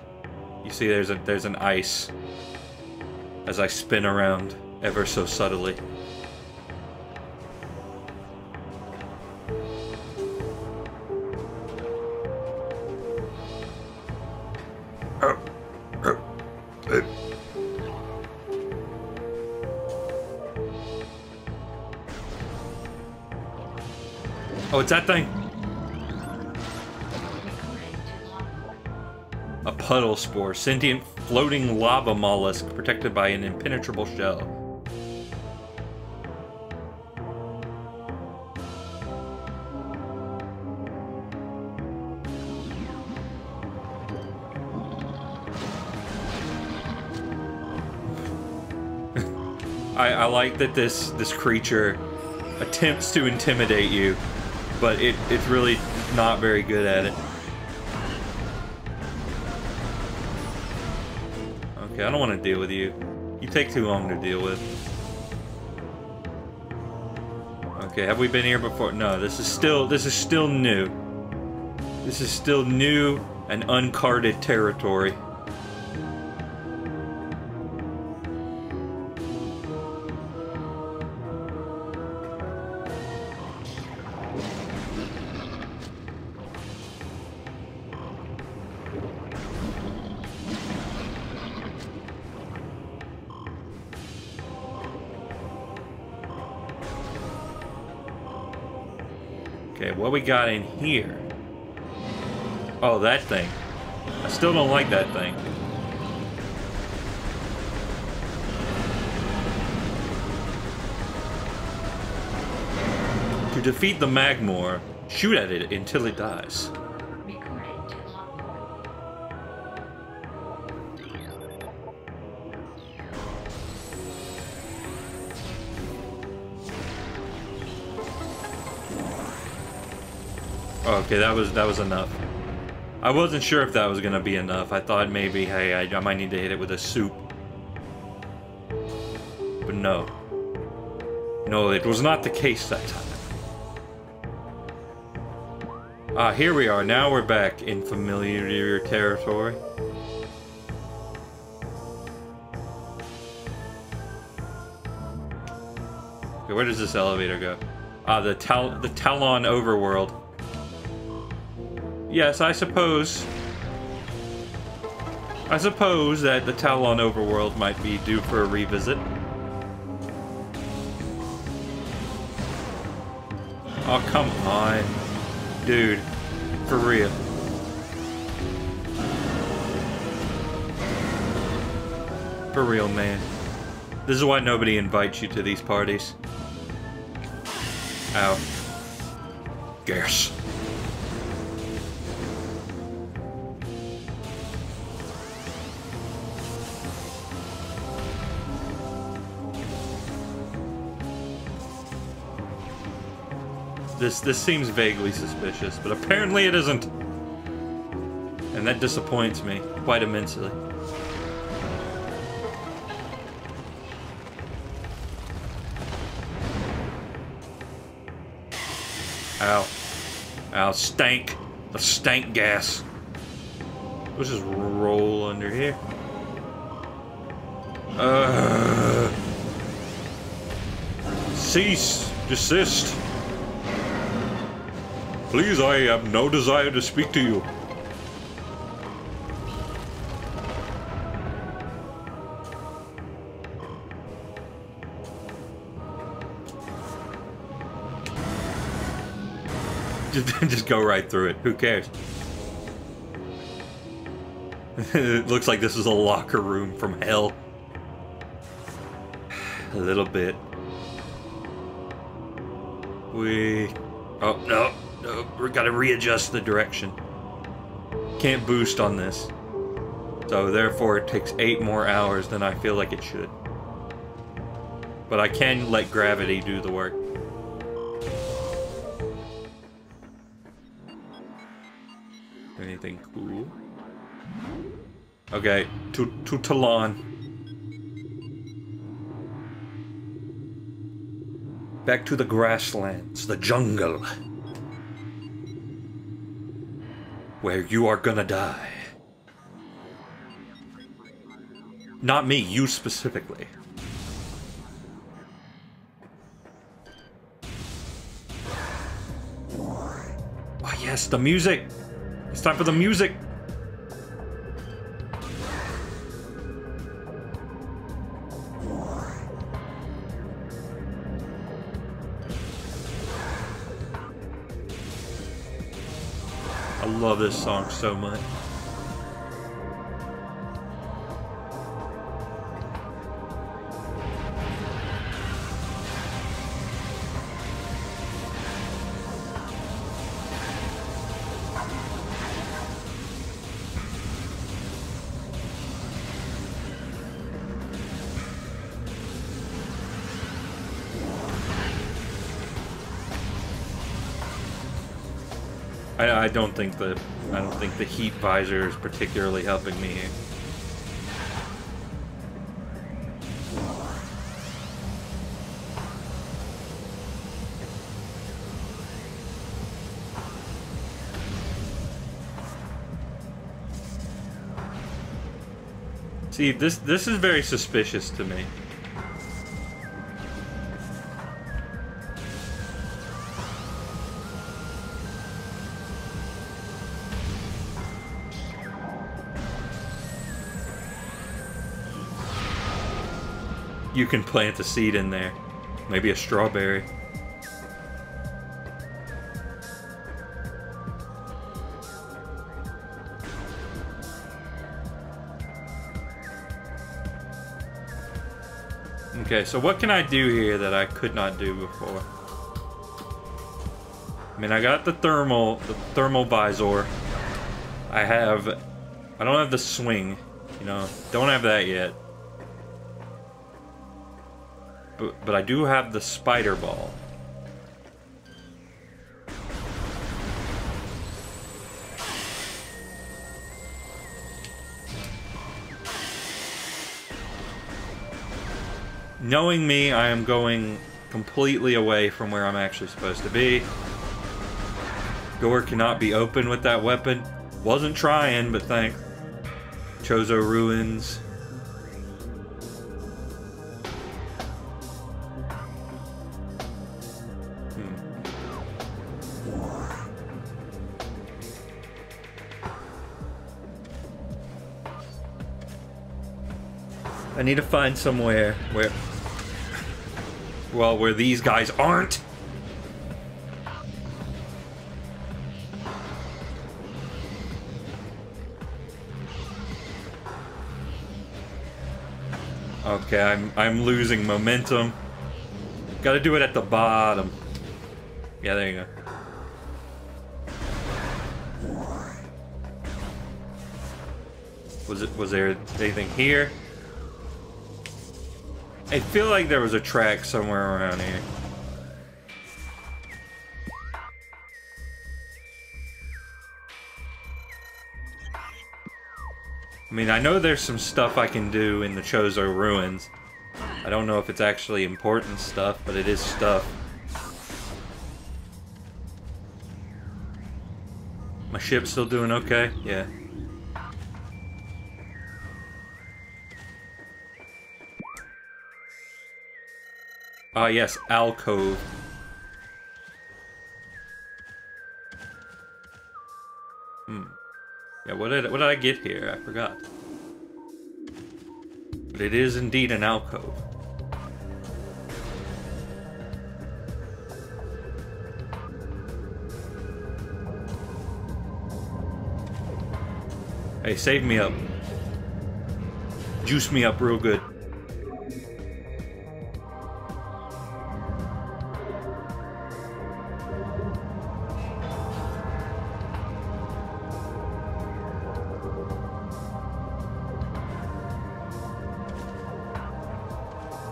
You see, there's a there's an ice as I spin around ever so subtly. Oh, it's that thing. Puddle spore, sentient floating lava mollusk protected by an impenetrable shell. I, I like that this this creature attempts to intimidate you, but it, it's really not very good at it. I don't want to deal with you. You take too long to deal with. Okay, have we been here before? No, this is still this is still new. This is still new and uncharted territory. What we got in here? Oh, that thing. I still don't like that thing. To defeat the Magmoor, shoot at it until it dies. Okay, that was that was enough. I wasn't sure if that was gonna be enough. I thought maybe, hey, I, I might need to hit it with a soup. But no. No, it was not the case that time. Ah, here we are. Now we're back in familiar territory. Okay, where does this elevator go? Ah, the Tal the Talon overworld. Yes, I suppose. I suppose that the Talon overworld might be due for a revisit. Oh, come on. Dude, for real. For real, man. This is why nobody invites you to these parties. Ow. Gas. This, this seems vaguely suspicious, but apparently it isn't. And that disappoints me quite immensely. Ow. Ow, stank. The stank gas. Let's just roll under here. Uh, cease. Desist. Please, I have no desire to speak to you. Just, just go right through it. Who cares? It looks like this is a locker room from hell. A little bit. We... Oh, no. Uh, we gotta readjust the direction. Can't boost on this. So therefore it takes eight more hours than I feel like it should. But I can let gravity do the work. Anything cool? Okay, to, to Talon. Back to the grasslands, the jungle. Where you are gonna die. Not me, you specifically. Oh yes, the music! It's time for the music! I love this song so much. I don't think the I don't think the heat visor is particularly helping me here. See, this this is very suspicious to me. You can plant a seed in there. Maybe a strawberry. Okay, so what can I do here that I could not do before? I mean, I got the thermal, the thermal visor. I have, I don't have the swing, you know, don't have that yet. But, but I do have the spider ball. Knowing me, I am going completely away from where I'm actually supposed to be. Door cannot be opened with that weapon. Wasn't trying, but thanks. Chozo Ruins. I need to find somewhere where... Well, where these guys aren't. Okay, I'm, I'm losing momentum. Gotta do it at the bottom. Yeah, there you go. Was it, was there anything here? I feel like there was a track somewhere around here. I mean, I know there's some stuff I can do in the Chozo Ruins. I don't know if it's actually important stuff, but it is stuff. My ship's still doing okay? Yeah. Ah, uh, yes, alcove. Hmm. Yeah, what did, what did I get here? I forgot. But it is indeed an alcove. Hey, save me up. Juice me up real good.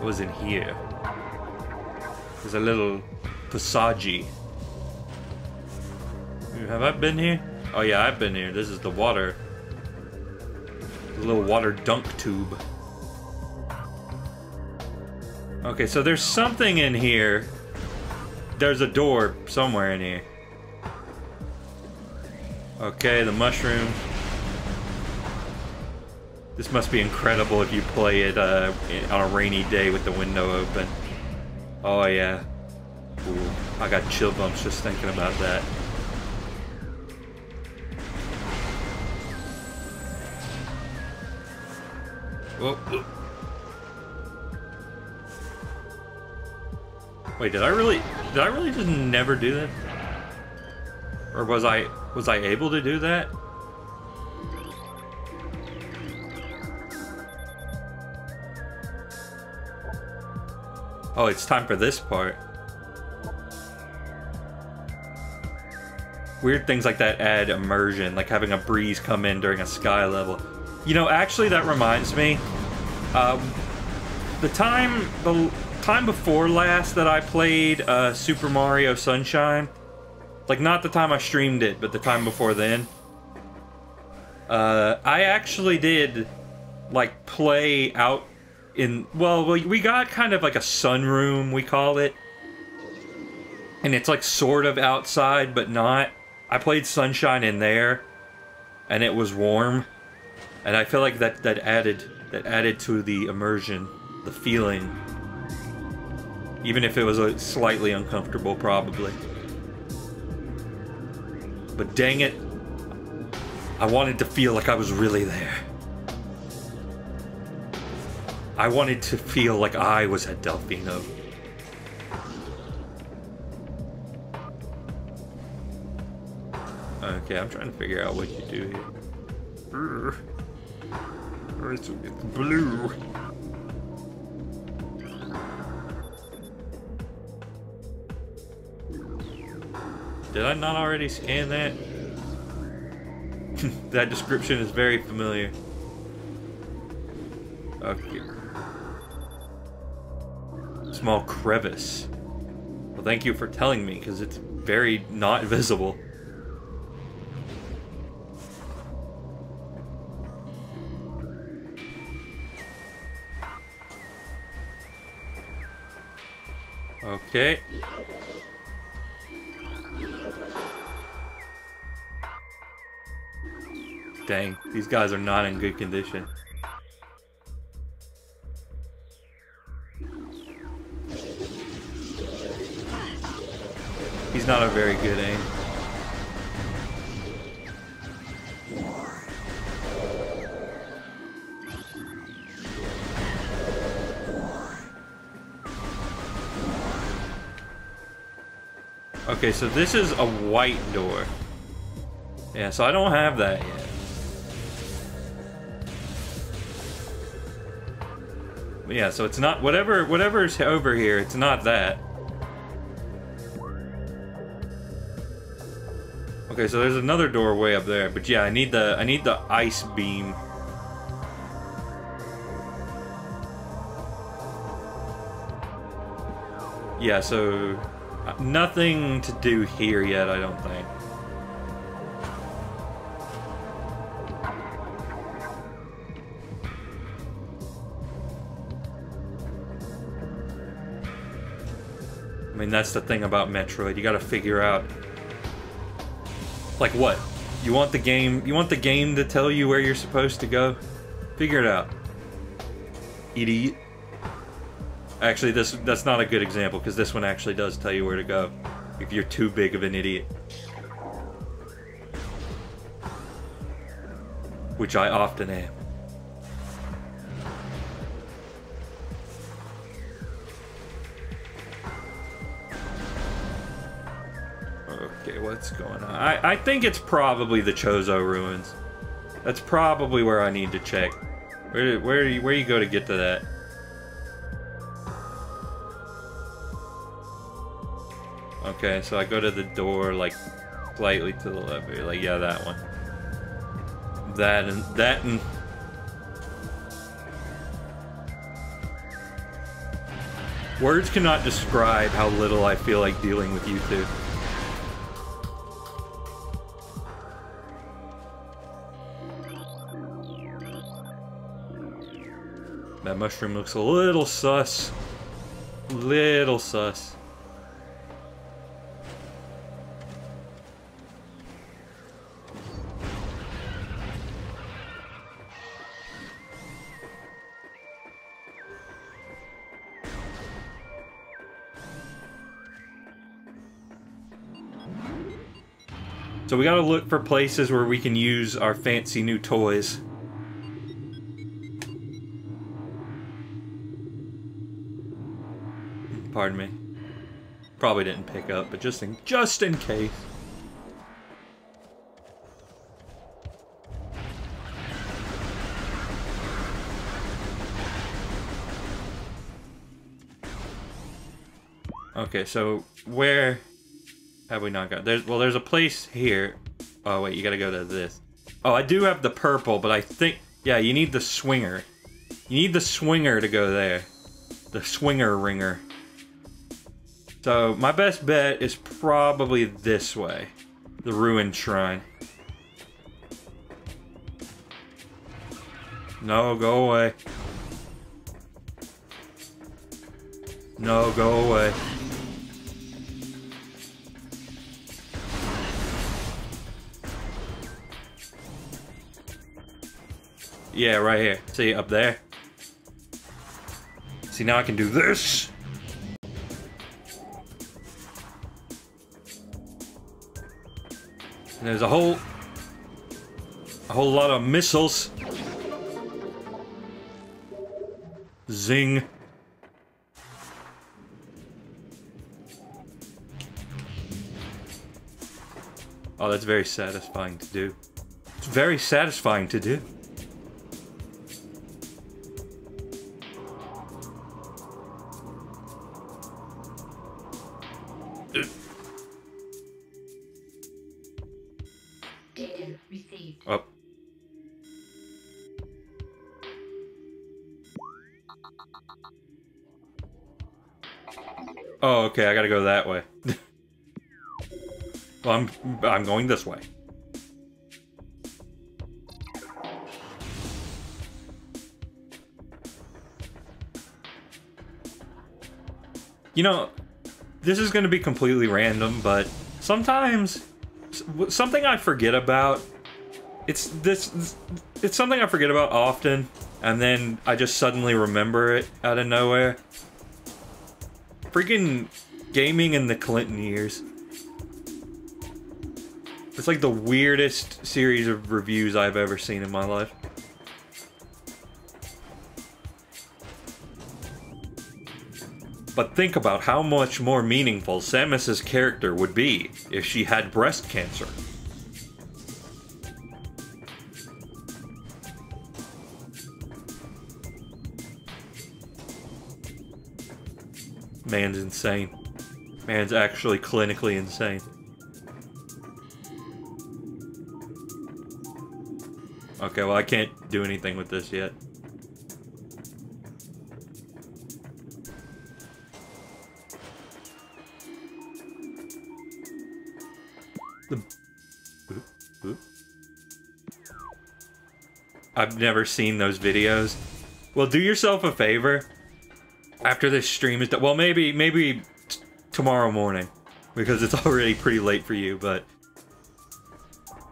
Was in here. There's a little passage. Have I been here? Oh yeah, I've been here. This is the water. The little water dunk tube. Okay, so there's something in here. There's a door somewhere in here. Okay, the mushroom. This must be incredible if you play it uh, on a rainy day with the window open. Oh yeah. Ooh, I got chill bumps just thinking about that. Whoa. Wait, did I really, did I really just never do that? Or was I, was I able to do that? Oh, it's time for this part. Weird things like that add immersion, like having a breeze come in during a sky level. You know, actually, that reminds me. Um, the time, the time before last that I played uh, Super Mario Sunshine, like not the time I streamed it, but the time before then, uh, I actually did like play out. In, well, we got kind of like a sunroom, we call it. And it's like sort of outside, but not. I played Sunshine in there, and it was warm. And I feel like that, that added that added to the immersion, the feeling. Even if it was a slightly uncomfortable, probably. But dang it, I wanted to feel like I was really there. I wanted to feel like I was at Delphino. Okay, I'm trying to figure out what you do here. It's blue. Did I not already scan that? That description is very familiar. Okay. Small crevice. Well, thank you for telling me, because it's very not visible. Okay. Dang, these guys are not in good condition. He's not a very good aim. Okay, so this is a white door. Yeah, so I don't have that yet. Yeah, so it's not whatever whatever's over here, it's not that. Okay, so there's another doorway up there, but yeah, I need the I need the ice beam. Yeah, so nothing to do here yet, I don't think. I mean, that's the thing about Metroid. You gotta figure out, like, what? You want the game, you want the game to tell you where you're supposed to go? Figure it out. Idiot. Actually, this that's not a good example, because this one actually does tell you where to go, if you're too big of an idiot. Which I often am. What's going on? I, I think it's probably the Chozo Ruins. That's probably where I need to check. Where where you where you go to get to that? Okay, so I go to the door like slightly to the left. Like yeah, that one. That and that and. Words cannot describe how little I feel like dealing with you two. That mushroom looks a little sus. Little sus. So we gotta look for places where we can use our fancy new toys. Pardon me. Probably didn't pick up, but just in just in case. Okay, so where have we not got? There's well, there's a place here. Oh wait, you gotta go to this. Oh, I do have the purple, but I think yeah, you need the swinger. You need the swinger to go there. The swinger ringer. So, my best bet is probably this way. The Ruined Shrine. No, go away. No, go away. Yeah, right here. See, up there? See, now I can do this! There's a whole, a whole lot of missiles. Zing. Oh, that's very satisfying to do. It's very satisfying to do. Oh, okay, I gotta go that way. Well, I'm, I'm going this way. You know, this is gonna be completely random, but sometimes something I forget about, it's this, it's something I forget about often, and then I just suddenly remember it out of nowhere. Freaking gaming in the Clinton years. It's like the weirdest series of reviews I've ever seen in my life. but think about how much more meaningful Samus's character would be if she had breast cancer. Man's insane. Man's actually clinically insane. Okay, well I can't do anything with this yet. The... Oop, oop. I've never seen those videos. Well, do yourself a favor. After this stream is done, well, maybe, maybe t tomorrow morning, because it's already pretty late for you, but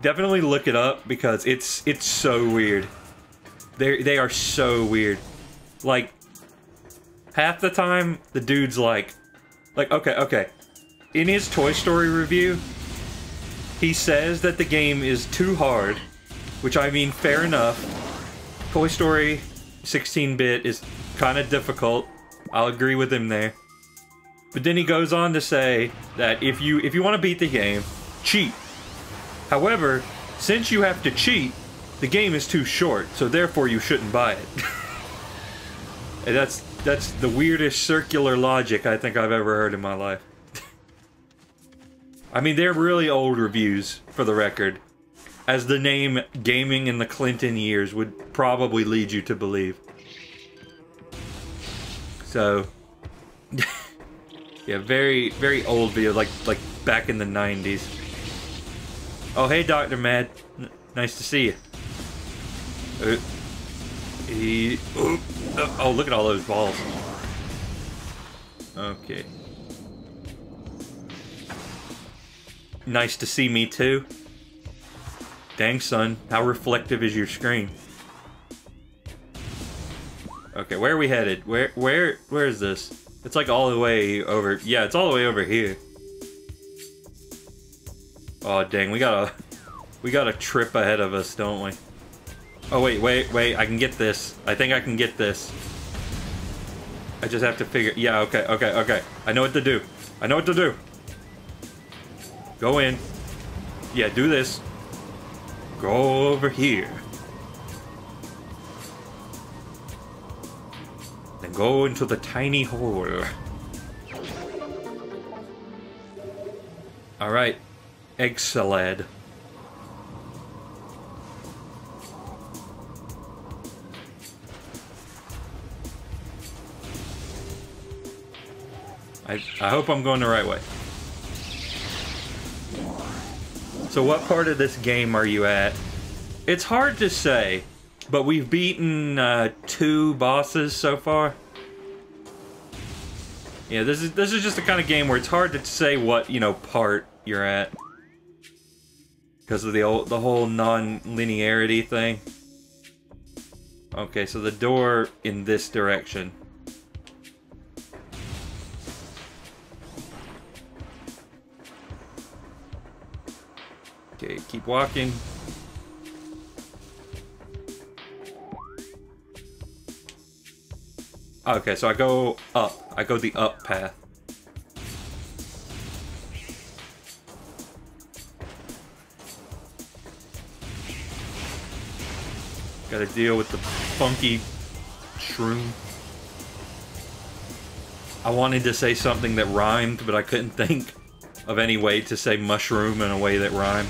definitely look it up because it's, it's so weird. They're, they are so weird. Like, half the time, the dude's like, like, okay, okay. In his Toy Story review, he says that the game is too hard, which I mean, fair enough. Toy Story sixteen bit is kind of difficult. I'll agree with him there. But then he goes on to say that if you if you want to beat the game, cheat. However, since you have to cheat, the game is too short, so therefore you shouldn't buy it. And that's that's the weirdest circular logic I think I've ever heard in my life. I mean, they're really old reviews, for the record, as the name Gaming in the Clinton Years would probably lead you to believe. So, yeah, very, very old video, like, like back in the nineties. Oh, hey, Doctor Mad. N nice to see you. Uh, he, oh, oh, look at all those balls. Okay. Nice to see me, too. Dang, son, how reflective is your screen? Okay, where are we headed? Where, where, where is this? It's like all the way over. Yeah, it's all the way over here. Oh dang, we got a, we got a trip ahead of us, don't we? Oh wait, wait, wait. I can get this. I think I can get this. I just have to figure. Yeah, okay, okay, okay. I know what to do. I know what to do. Go in. Yeah, do this. Go over here. And go into the tiny hole. All right, egg salad. I, I hope I'm going the right way. So what part of this game are you at? It's hard to say. But we've beaten uh, two bosses so far. Yeah, this is this is just the kind of game where it's hard to say what, you know, part you're at because of the old, the whole non-linearity thing. Okay, so the door in this direction. Okay, keep walking. Okay, so I go up. I go the up path. Gotta deal with the funky shroom. I wanted to say something that rhymed, but I couldn't think of any way to say mushroom in a way that rhymed.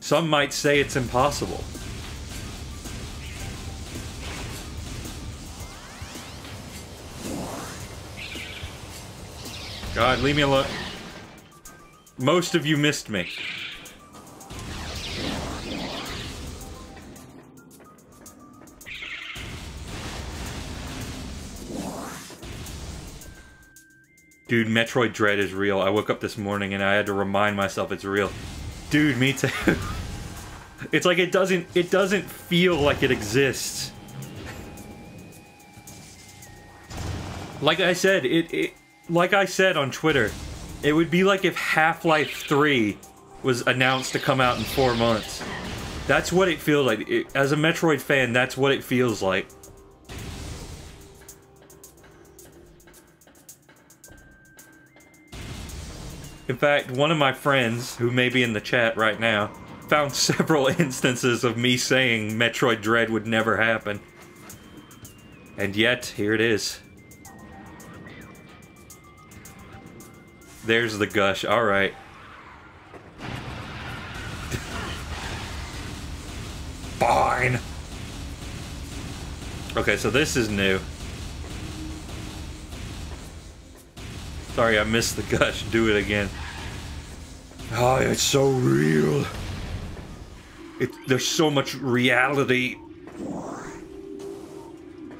Some might say it's impossible. God, leave me alone. Most of you missed me. Dude, Metroid Dread is real. I woke up this morning and I had to remind myself it's real. Dude, me too. It's like it doesn't, it doesn't feel like it exists. Like I said, it... it Like I said on Twitter, it would be like if Half-Life three was announced to come out in four months. That's what it feels like. It, as a Metroid fan, that's what it feels like. In fact, one of my friends, who may be in the chat right now, found several instances of me saying Metroid Dread would never happen. And yet, here it is. There's the gush, alright. Fine! Okay, so this is new. Sorry, I missed the gush. Do it again. Oh, it's so real. It, there's so much reality.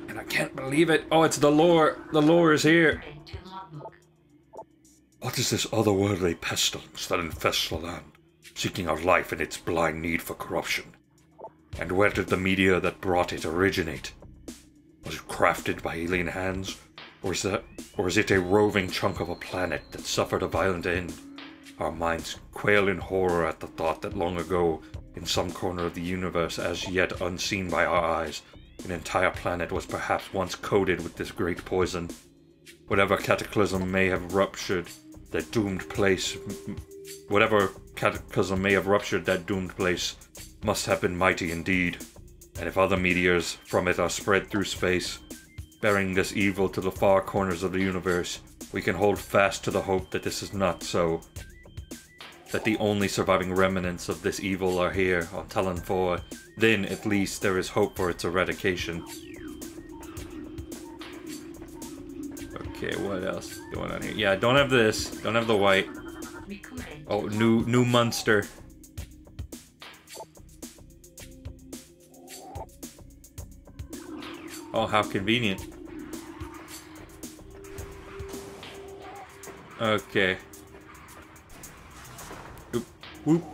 And I can't believe it. Oh, it's the lore. The lore is here. What is this otherworldly pestilence that infests the land, seeking out life in its blind need for corruption? And where did the media that brought it originate? Was it crafted by alien hands? Or is that, or is it a roving chunk of a planet that suffered a violent end? Our minds quail in horror at the thought that long ago, in some corner of the universe as yet unseen by our eyes, an entire planet was perhaps once coated with this great poison. Whatever cataclysm may have ruptured that doomed place, whatever cataclysm may have ruptured that doomed place, must have been mighty indeed. And if other meteors from it are spread through space, bearing this evil to the far corners of the universe, we can hold fast to the hope that this is not so. That the only surviving remnants of this evil are here on Talon four, then at least there is hope for its eradication. Okay, what else is going on here? Yeah, don't have this. Don't have the white. Oh, new new monster. Oh, how convenient. Okay. Oop, whoop.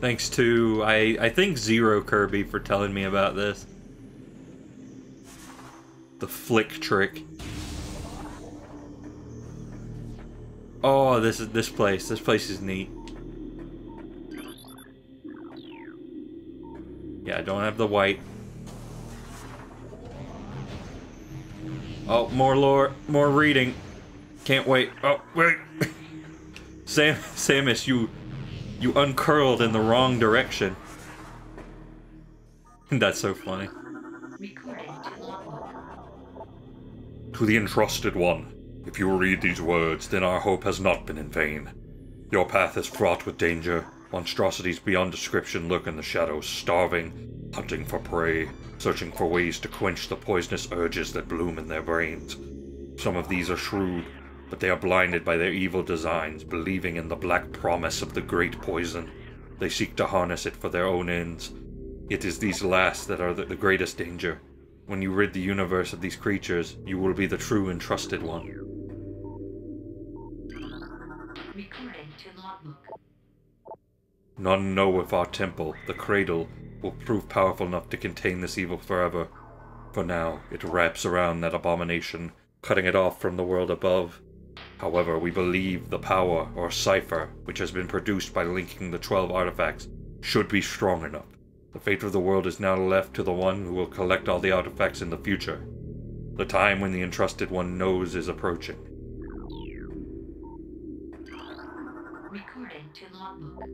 Thanks to, I, I think, Zero Kirby for telling me about this. The flick trick. Oh, this is this place. This place is neat. Yeah, I don't have the white. Oh, more lore, more reading. Can't wait. Oh, wait. Sam, Samus, you, you uncurled in the wrong direction. That's so funny. To the entrusted one, if you read these words, then our hope has not been in vain. Your path is fraught with danger. Monstrosities beyond description lurk in the shadows, starving, hunting for prey, searching for ways to quench the poisonous urges that bloom in their brains. Some of these are shrewd, but they are blinded by their evil designs, believing in the black promise of the great poison. They seek to harness it for their own ends. It is these last that are the greatest danger. When you rid the universe of these creatures, you will be the true and trusted one. Recording to logbook. None know if our temple, the cradle, will prove powerful enough to contain this evil forever. For now, it wraps around that abomination, cutting it off from the world above. However, we believe the power, or cipher, which has been produced by linking the twelve artifacts, should be strong enough. The fate of the world is now left to the one who will collect all the artifacts in the future. The time when the entrusted one knows is approaching. Recording to logbook.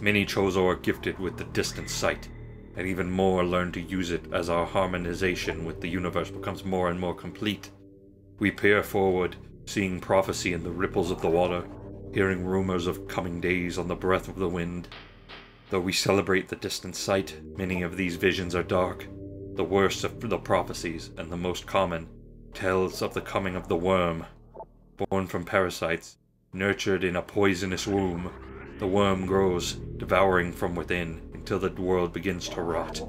Many Chozo are gifted with the distant sight, and even more learn to use it as our harmonization with the universe becomes more and more complete. We peer forward, seeing prophecy in the ripples of the water, hearing rumors of coming days on the breath of the wind. Though we celebrate the distant sight, many of these visions are dark. The worst of the prophecies, and the most common, tells of the coming of the worm. Born from parasites, nurtured in a poisonous womb, the worm grows, devouring from within, until the world begins to rot.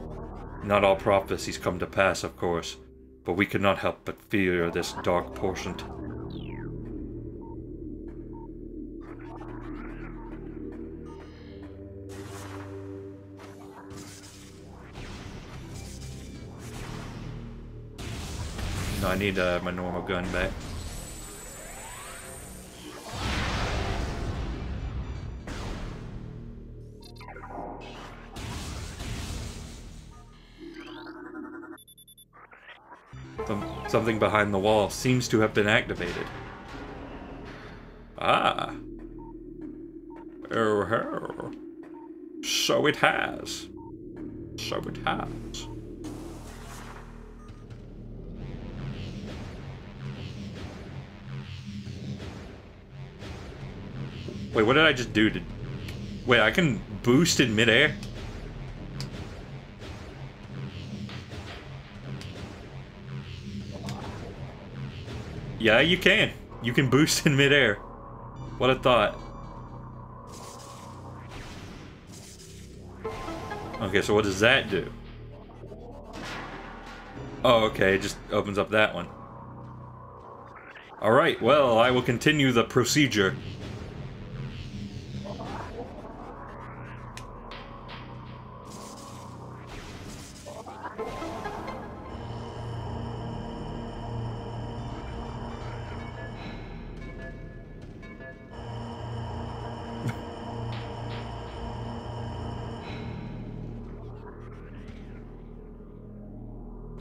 Not all prophecies come to pass, of course, but we could not help but fear this dark portent. No, I need uh, my normal gun back. Something behind the wall seems to have been activated. Ah. Oh, so it has. So it has. Wait, what did I just do? Did... Wait, I can boost in midair? Yeah, you can. You can boost in midair. What a thought. Okay, so what does that do? Oh, okay, it just opens up that one. Alright, well, I will continue the procedure.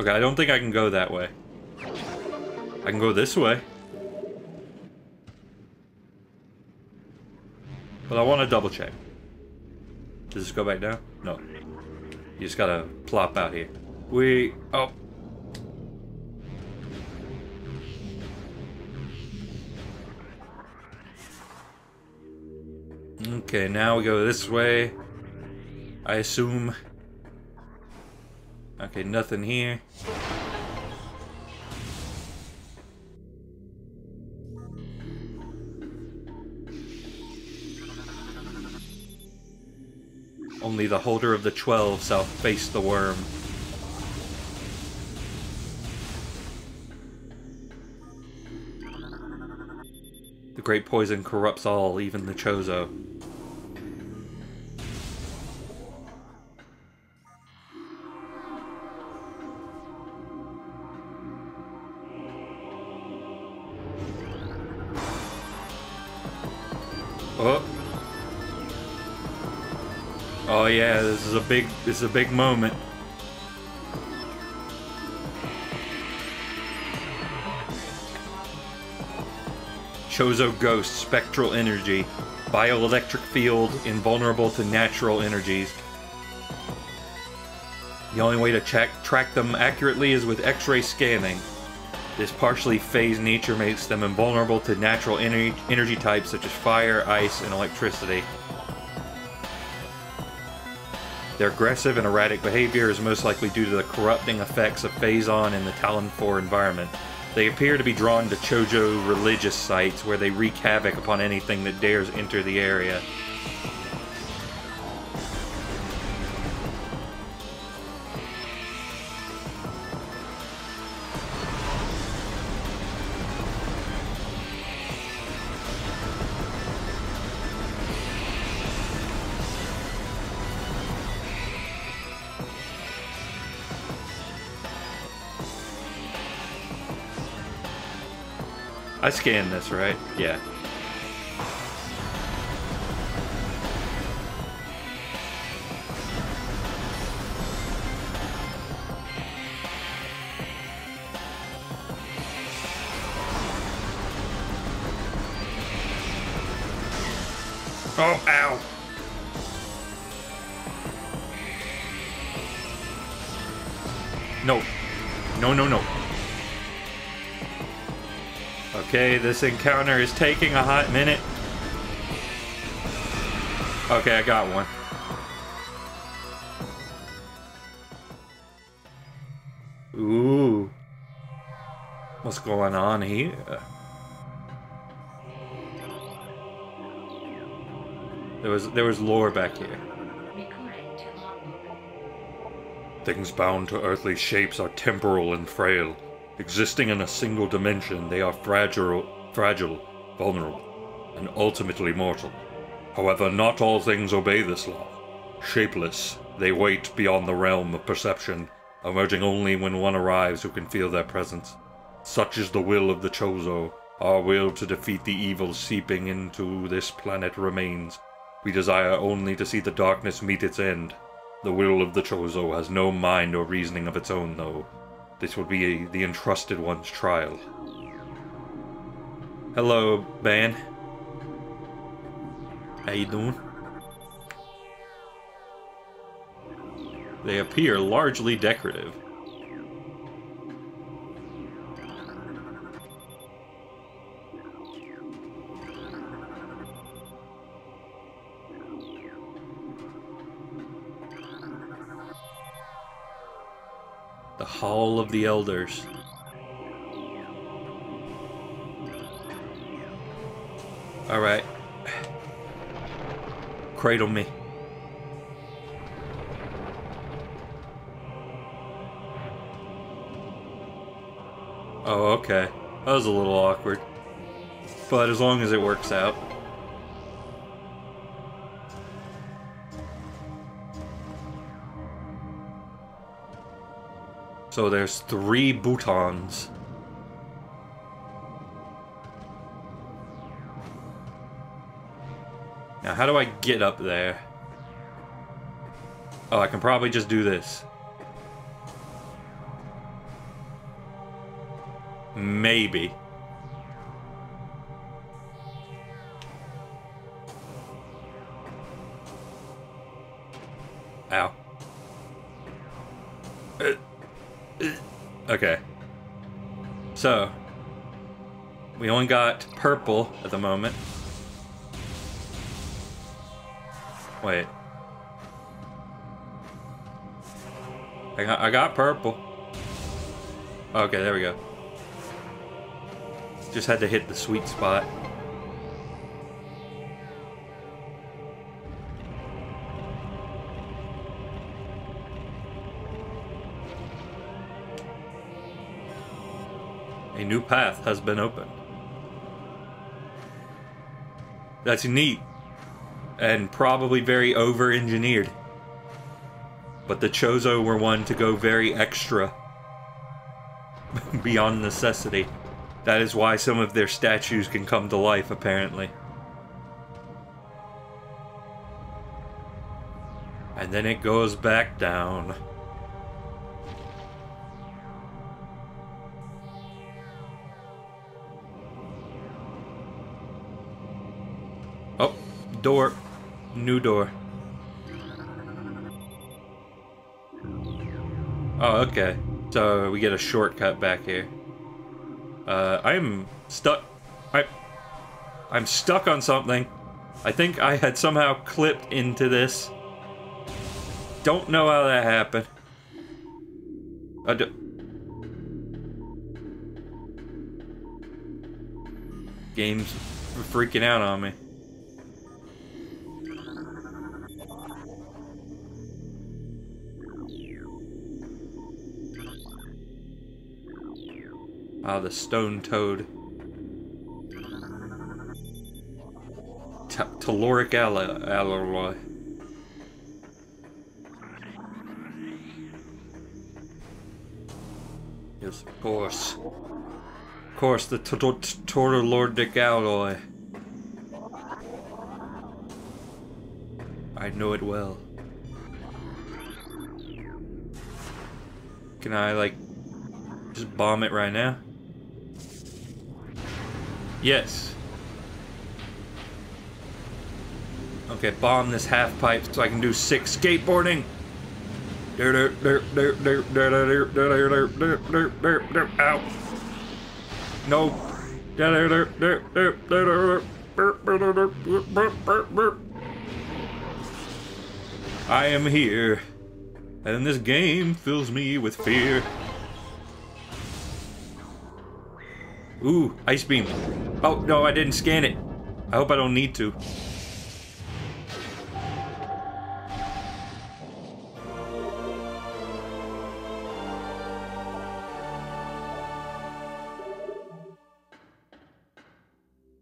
Okay, I don't think I can go that way. I can go this way. But I want to double check. Does this go back down? No. You just gotta plop out here. We... Oh. Okay, now we go this way. I assume... Okay, nothing here. Only the holder of the twelve shall face the worm. The great poison corrupts all, even the Chozo. Oh. Oh yeah, this is a big this is a big moment. Chozo Ghost, Spectral Energy, Bioelectric Field, invulnerable to natural energies. The only way to check track them accurately is with X-ray scanning. This partially phased nature makes them invulnerable to natural ener energy types such as fire, ice, and electricity. Their aggressive and erratic behavior is most likely due to the corrupting effects of Phazon and the Talon four environment. They appear to be drawn to Chozo religious sites where they wreak havoc upon anything that dares enter the area. I scanned this, right? Yeah. Oh, ow! No. No, no, no. Okay, this encounter is taking a hot minute. Okay, I got one. Ooh. What's going on here? There was there was lore back here. Things bound to earthly shapes are temporal and frail. Existing in a single dimension, they are fragile, fragile, vulnerable, and ultimately mortal. However, not all things obey this law. Shapeless, they wait beyond the realm of perception, emerging only when one arrives who can feel their presence. Such is the will of the Chozo. Our will to defeat the evil seeping into this planet remains. We desire only to see the darkness meet its end. The will of the Chozo has no mind or reasoning of its own, though. This would be the entrusted one's trial. Hello, man. How you doing? They appear largely decorative. The Hall of the Elders. All right. Cradle me. Oh, okay. That was a little awkward. But as long as it works out. So there's three boutons. Now how do I get up there? Oh, I can probably just do this. Maybe. Ow. Uh. Okay. So, we only got purple at the moment. Wait. I got, I got purple. Okay, there we go. Just had to hit the sweet spot. A new path has been opened. That's neat. And probably very over-engineered. But the Chozo were one to go very extra. Beyond necessity. That is why some of their statues can come to life, apparently. And then it goes back down. Door. New door. Oh, okay. So we get a shortcut back here. Uh, I'm stuck. I, I'm stuck on something. I think I had somehow clipped into this. Don't know how that happened. I do Game's freaking out on me. Ah, the stone toad. T Telluric alloy. Yes, of course. Of course, the Telluric alloy. I know it well. Can I, like, just bomb it right now? Yes. Okay, bomb this half pipe so I can do six skateboarding. Ow. No. I am here. And this game fills me with fear. Ooh, ice beam. Oh, no, I didn't scan it. I hope I don't need to.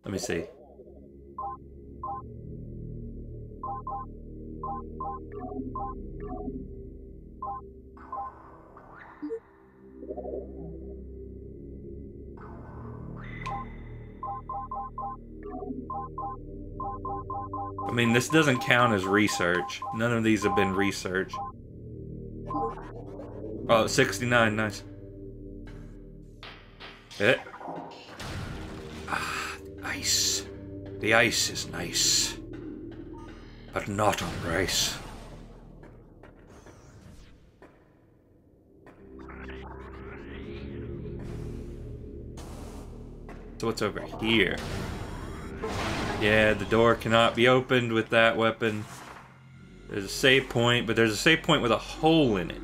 Let me see. I mean, this doesn't count as research. None of these have been research. Oh, sixty-nine, nice. Uh, ah, ice. The ice is nice. But not on rice. So what's over here? Yeah, the door cannot be opened with that weapon. There's a save point, but there's a save point with a hole in it.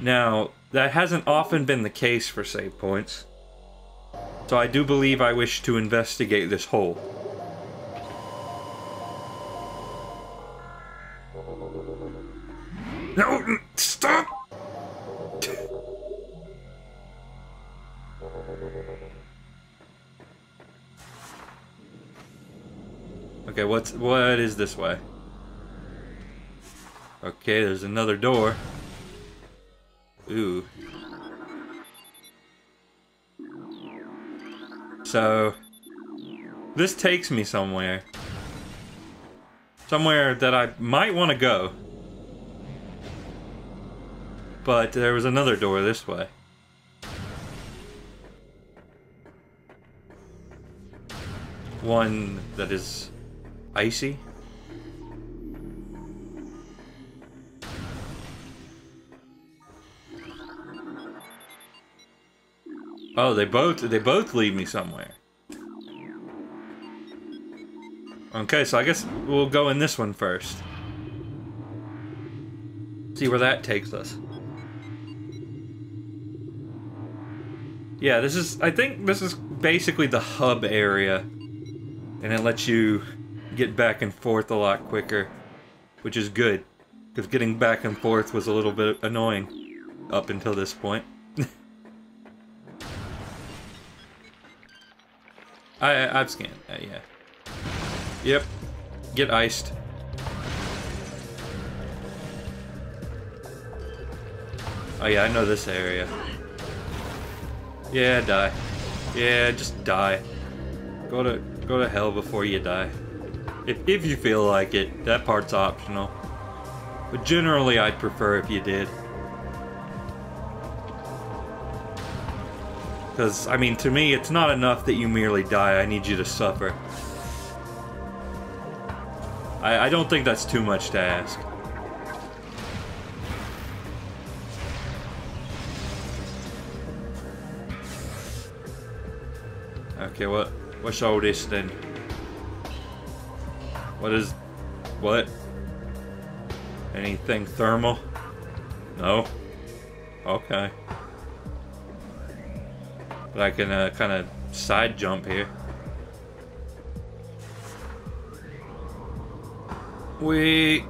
Now, that hasn't often been the case for save points. So I do believe I wish to investigate this hole. No! Stop! Okay, what's, what is this way? Okay, there's another door. Ooh. So, this takes me somewhere. Somewhere that I might want to go. But there was another door this way. One that is icy. Oh, they both they both lead me somewhere. Okay, so I guess we'll go in this one first. See where that takes us. Yeah, this is, I think this is basically the hub area. And it lets you get back and forth a lot quicker, which is good, because getting back and forth was a little bit annoying up until this point. I, I've scanned that, yeah. Yep. Get iced. Oh yeah, I know this area. Yeah, die. Yeah, just die. Go to go to hell before you die. If, if you feel like it, that part's optional. But generally, I'd prefer if you did. Because, I mean, to me, it's not enough that you merely die. I need you to suffer. I, I don't think that's too much to ask. Okay, what, what's all this then? What is, what? Anything thermal? No? Okay. But I can uh, kind of side jump here. Wait.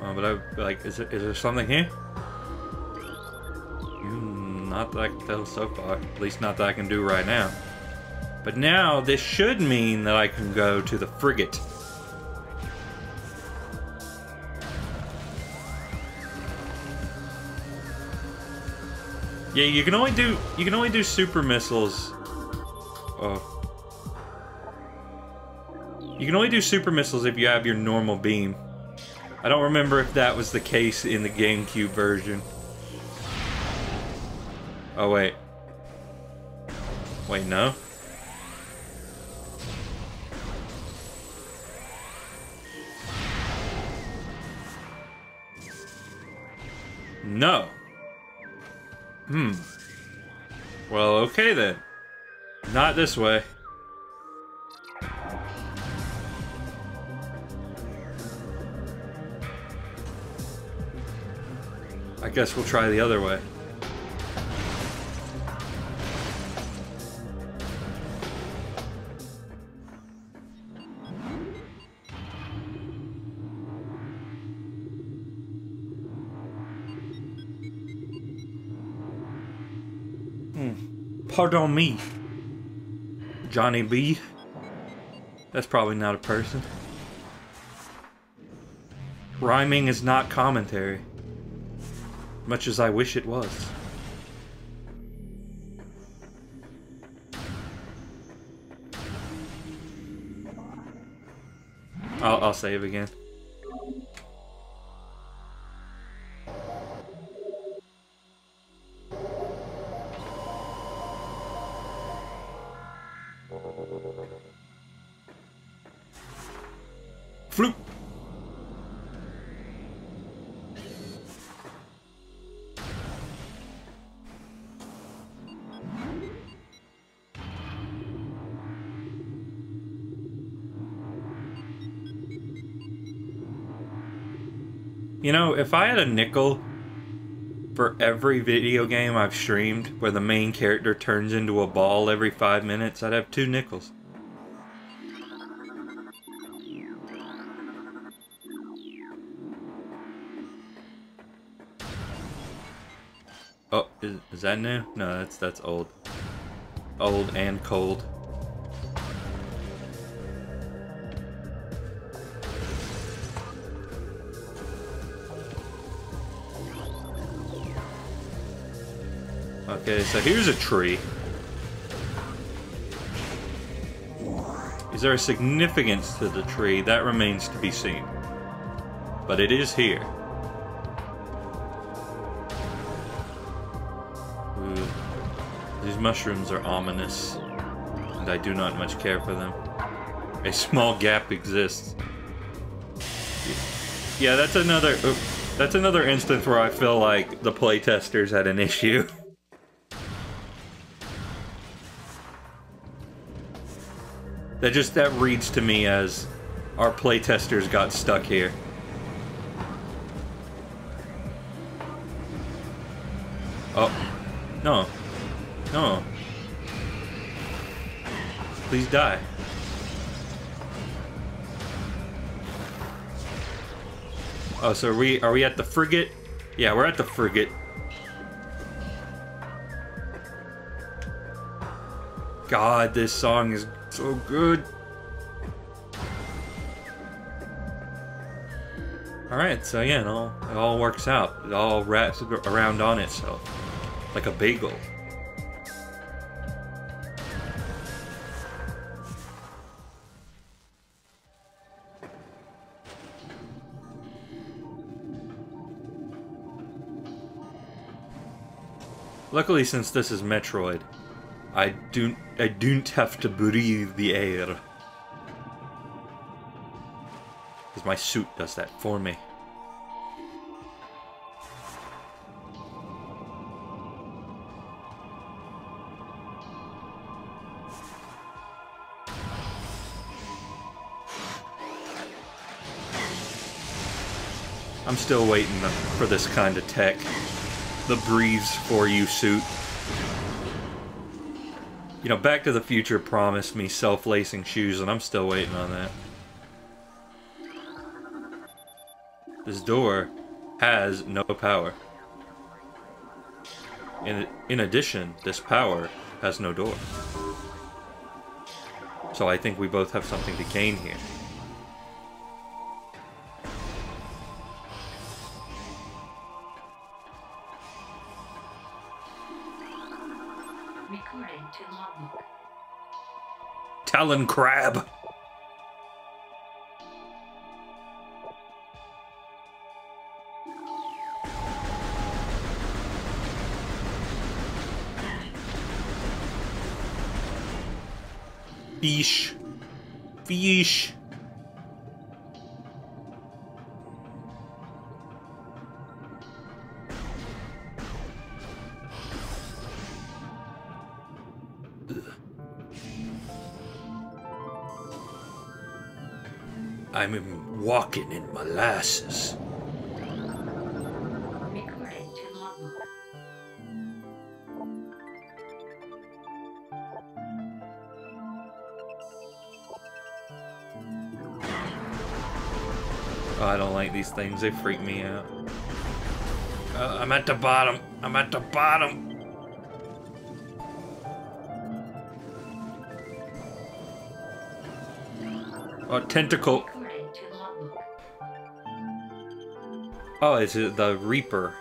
Oh, but I like. Is there, is there something here? Not that I can tell so far. At least not that I can do right now. But now, this should mean that I can go to the frigate. Yeah, you can only do you can only do super missiles. Oh. You can only do super missiles if you have your normal beam. I don't remember if that was the case in the GameCube version. Oh, wait. Wait, no? No. Hmm. Well, okay then. Not this way. I guess we'll try the other way. Pardon me, Johnny B. That's probably not a person. Rhyming is not commentary, much as I wish it was. I'll, I'll save again. Floop! You know, if I had a nickel for every video game I've streamed where the main character turns into a ball every five minutes, I'd have two nickels. Oh, is, is that new? No, that's that's old. Old and cold. Okay, so here's a tree. Is there a significance to the tree? That remains to be seen. But it is here. Ooh. These mushrooms are ominous, and I do not much care for them. A small gap exists. Yeah, that's another, oops, that's another instance where I feel like the playtesters had an issue. That just, that reads to me as our playtesters got stuck here. Oh, no, no. Please die. Oh, so are we, are we at the frigate? Yeah, we're at the frigate. God, this song is so good. Alright, so yeah, it all, it all works out. It all wraps around on itself. Like a bagel. Luckily, since this is Metroid, I don't, I don't have to breathe the air. Because my suit does that for me. I'm still waiting for this kind of tech. The breathes for you suit. You know, Back to the Future promised me self-lacing shoes, and I'm still waiting on that. This door has no power. In, in addition, this power has no door. So I think we both have something to gain here. Talon crab. Fish. Fish. I'm walking in molasses. Oh, I don't like these things. They freak me out. Uh, I'm at the bottom. I'm at the bottom. Oh, tentacle. Oh, it's the Reaper.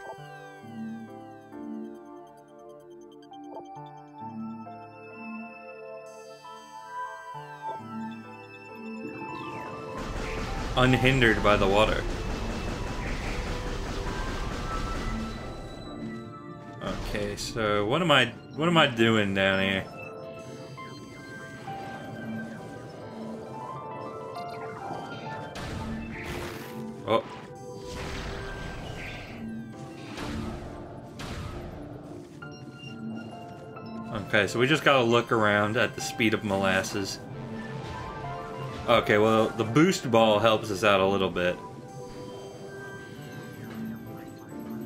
unhindered by the water. Okay, so what am I what am I doing down here? Oh. Okay, so we just gotta look around at the speed of molasses. Okay, well, the boost ball helps us out a little bit.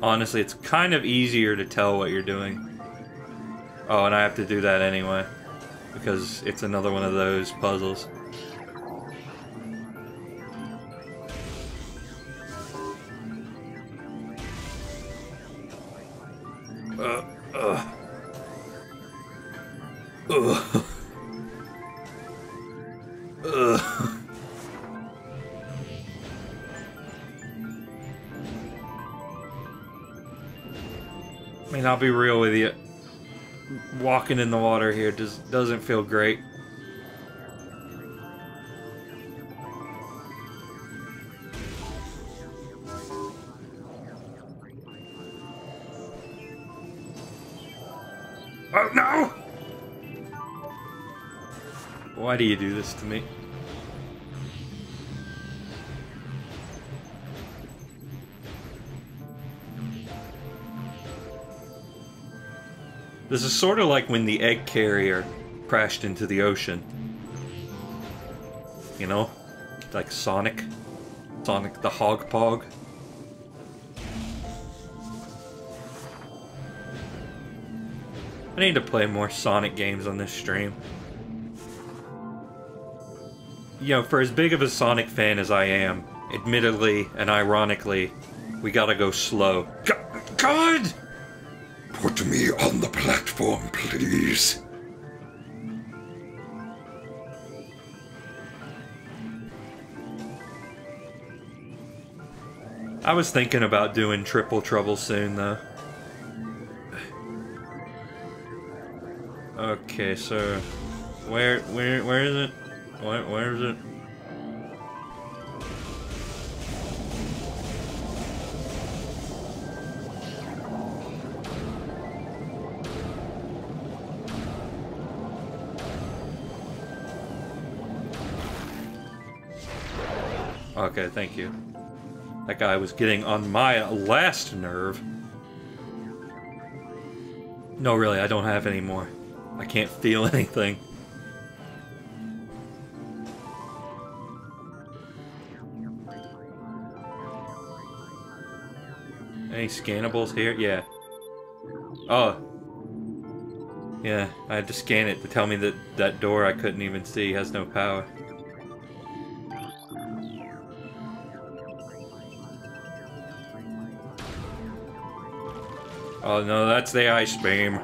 Honestly, it's kind of easier to tell what you're doing. Oh, and I have to do that anyway, because it's another one of those puzzles. Uh, uh. Ugh. Ugh. I mean, I'll be real with you. Walking in the water here just doesn't feel great. Oh no! Why do you do this to me? This is sort of like when the egg carrier crashed into the ocean. You know? Like Sonic. Sonic the Hog-Pog. I need to play more Sonic games on this stream. You know, for as big of a Sonic fan as I am, admittedly and ironically, we gotta go slow. God! Put me on the platform, please. I was thinking about doing Triple Trouble soon, though. Okay, so... Where, where, where is it? Where, where is it? Okay, thank you. That guy was getting on my last nerve. No, really, I don't have any more. I can't feel anything. Any scannables here? Yeah. Oh. Yeah, I had to scan it to tell me that that door I couldn't even see has no power. Oh no, that's the ice beam.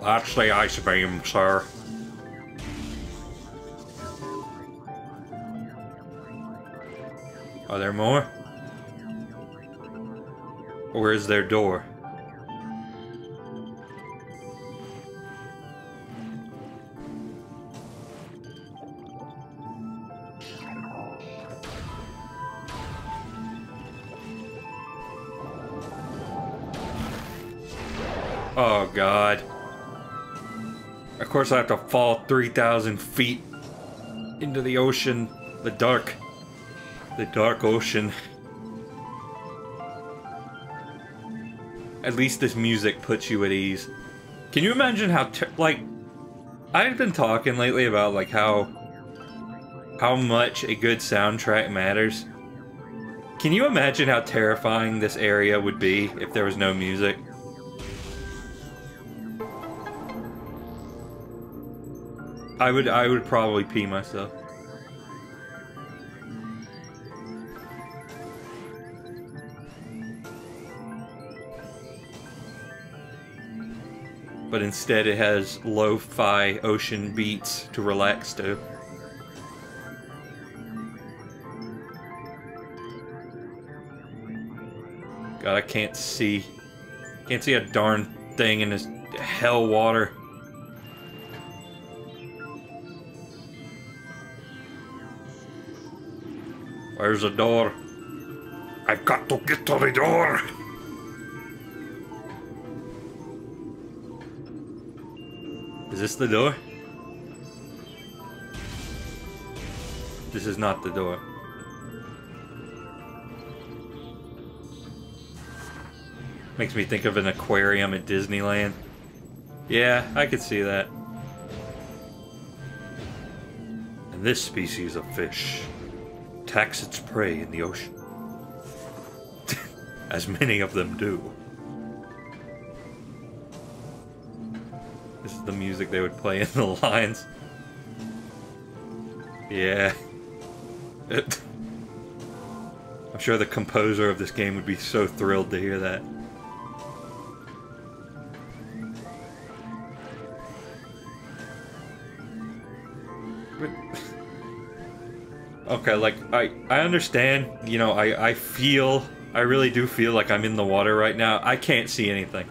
That's the ice beam, sir. Are there more? Or is their door? Oh God. Of course I have to fall three thousand feet into the ocean, the dark, the dark ocean. At least this music puts you at ease. Can you imagine how, ter like, I've been talking lately about, like, how, how much a good soundtrack matters. Can you imagine how terrifying this area would be if there was no music? I would, I would probably pee myself. But instead it has lo-fi ocean beats to relax to. God, I can't see. Can't see a darn thing in this hell water. Where's the door? I've got to get to the door! Is this the door? This is not the door. Makes me think of an aquarium at Disneyland. Yeah, I could see that. And this species of fish attacks its prey in the ocean. As many of them do. This is the music they would play in the lines. Yeah. It, I'm sure the composer of this game would be so thrilled to hear that. Okay, like, I, I understand, you know, I, I feel, I really do feel like I'm in the water right now. I can't see anything.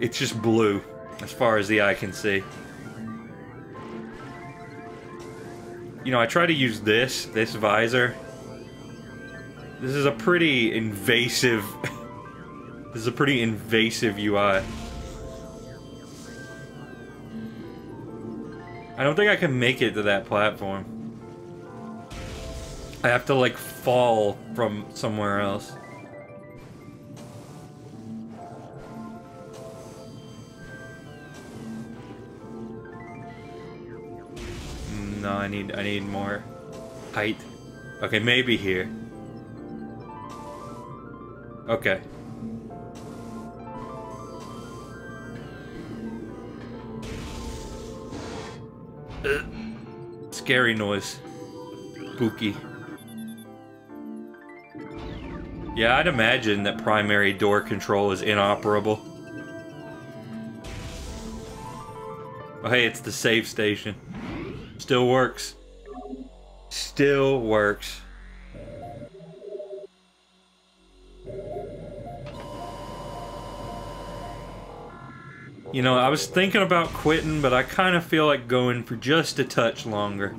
It's just blue, as far as the eye can see. You know, I try to use this, this visor. This is a pretty invasive, this is a pretty invasive U I. I don't think I can make it to that platform. I have to, like, fall from somewhere else. No, I need, I need more height. Okay, maybe here. Okay. Ugh. Scary noise. Spooky. Yeah, I'd imagine that primary door control is inoperable. Oh hey, it's the save station. Still works. Still works. You know, I was thinking about quitting, but I kind of feel like going for just a touch longer.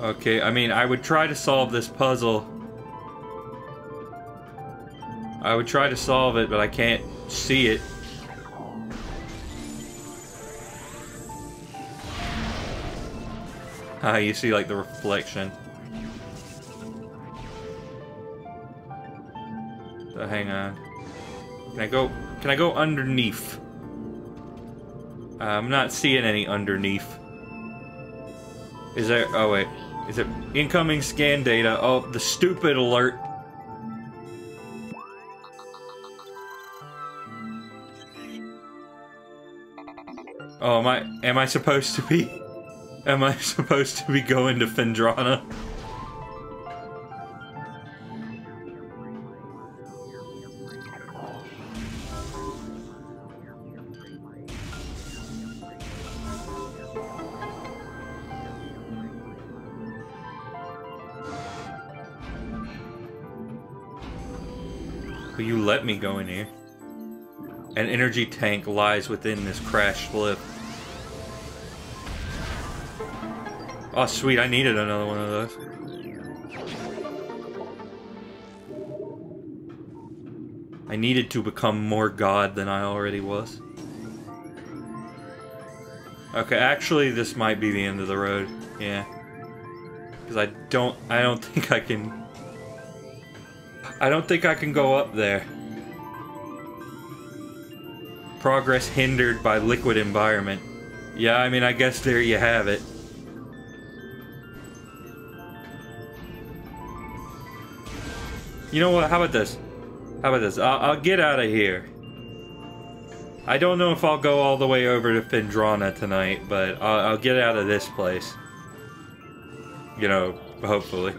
Okay, I mean, I would try to solve this puzzle. I would try to solve it, but I can't see it. Ah, you see, like, the reflection. So, hang on. Can I go... Can I go underneath? Uh, I'm not seeing any underneath. Is there... Oh, wait. Is it incoming scan data? Oh, the stupid alert. Oh, am I, am I supposed to be, am I supposed to be going to Phendrana? Let me go in here. An energy tank lies within this crash slip. Oh, sweet, I needed another one of those. I needed to become more god than I already was. Okay, actually, this might be the end of the road. Yeah. Because I don't... I don't think I can... I don't think I can go up there. Progress hindered by liquid environment. Yeah, I mean, I guess there you have it. You know what? How about this? How about this? I'll, I'll get out of here. I don't know if I'll go all the way over to Phendrana tonight, but I'll, I'll get out of this place. You know, hopefully.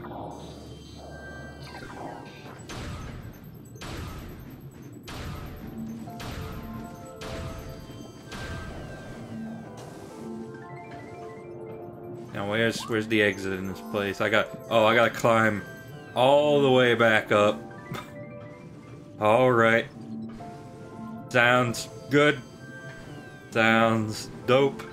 Where's where's the exit in this place? I got oh I gotta climb all the way back up. All right. Sounds good. Sounds dope.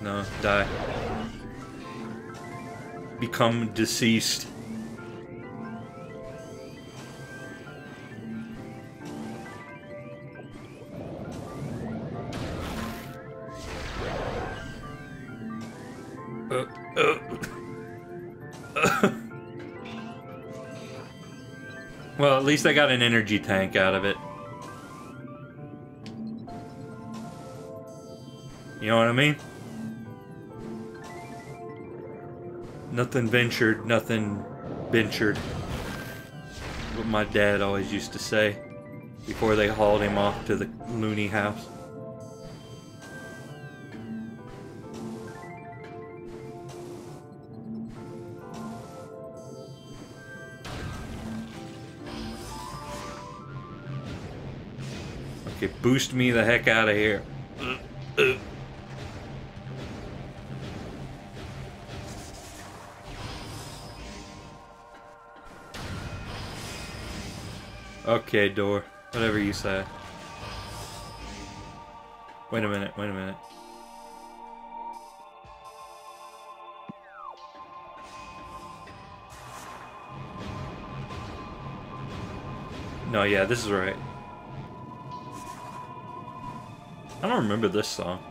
No, die. Become deceased. Uh, uh. Well, at least I got an energy tank out of it. You know what I mean? Nothing ventured, nothing ventured. What my dad always used to say before they hauled him off to the loony house. Okay, boost me the heck out of here. Uh, uh. Okay, door. Whatever you say. Wait a minute, wait a minute. No, yeah, this is right. I don't remember this song.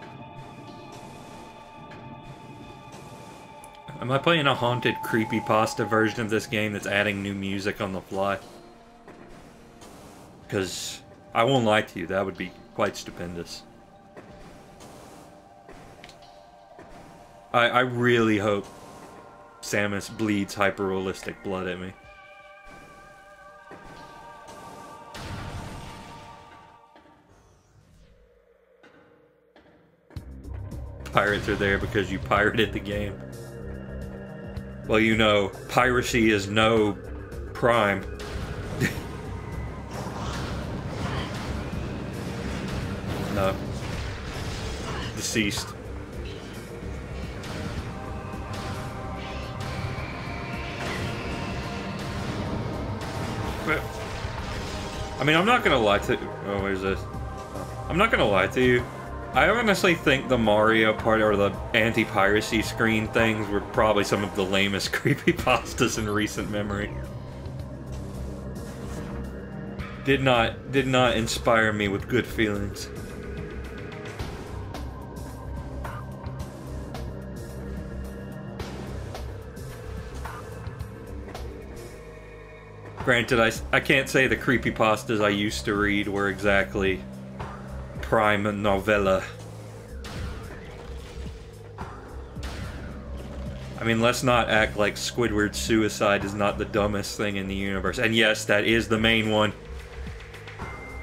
Am I playing a haunted creepypasta version of this game that's adding new music on the fly? Because I won't lie to you, that would be quite stupendous. I, I really hope Samus bleeds hyper-realistic blood at me. Pirates are there because you pirated the game. Well, you know, piracy is no crime. No. Deceased. But, I mean, I'm not gonna lie to you. Oh, where's this? I'm not gonna lie to you. I honestly think the Mario part or the anti-piracy screen things were probably some of the lamest creepypastas in recent memory. Did not, did not inspire me with good feelings. Granted, I, I can't say the creepypastas I used to read were exactly prime novella. I mean, let's not act like Squidward's suicide is not the dumbest thing in the universe. And yes, that is the main one.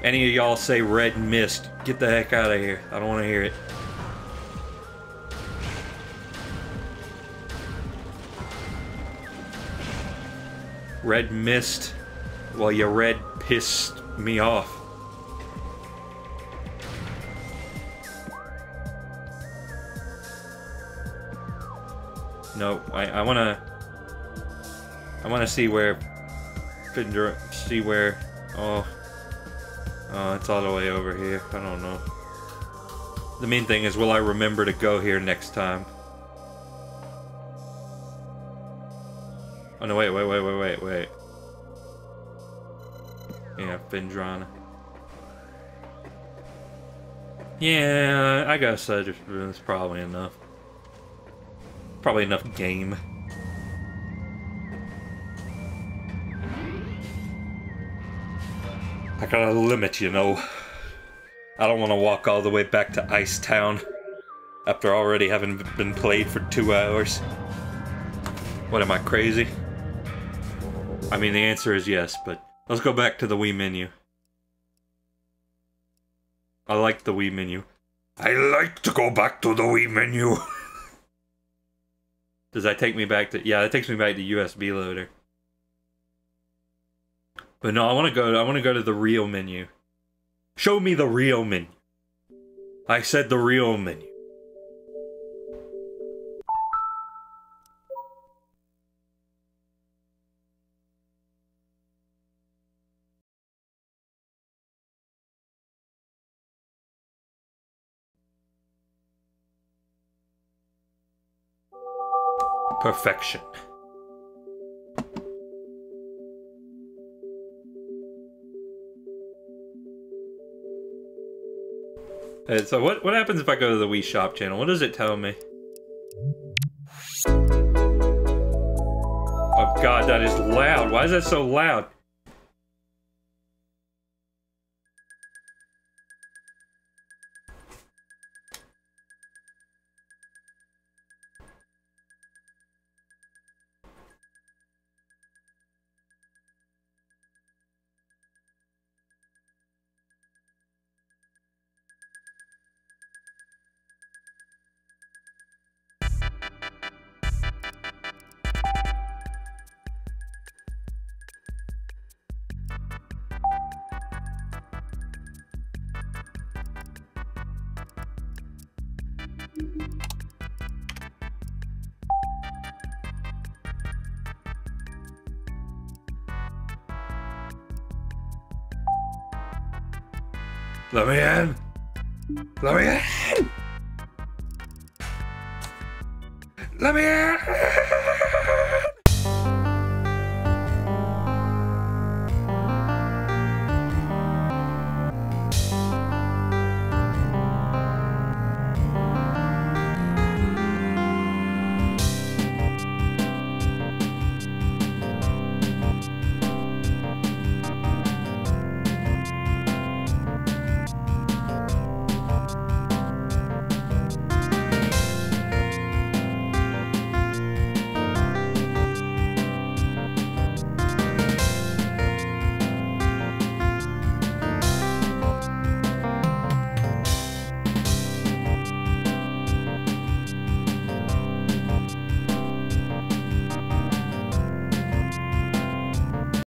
Any of y'all say red mist, get the heck out of here. I don't want to hear it. Red mist. Well, your red pissed me off. No, I, I wanna. I wanna see where. See where. Oh. Oh, it's all the way over here. I don't know. The main thing is, will I remember to go here next time? Oh, no, wait, wait, wait, wait, wait, wait. Yeah, Phendrana. Yeah, I gotta say, it's probably enough. Probably enough game. I got a limit, you know. I don't want to walk all the way back to Ice Town after already having been played for two hours. What, am I crazy? I mean, the answer is yes, but let's go back to the Wii menu. I like the Wii menu. I like to go back to the Wii menu. Does that take me back to... Yeah, that takes me back to U S B loader. But no, I want to go, I want to go to the real menu. Show me the real menu. I said the real menu. Perfection. And so what, what happens if I go to the Wii Shop channel? What does it tell me? Oh god, that is loud. Why is that so loud? Let me in! Let me in! Let me in!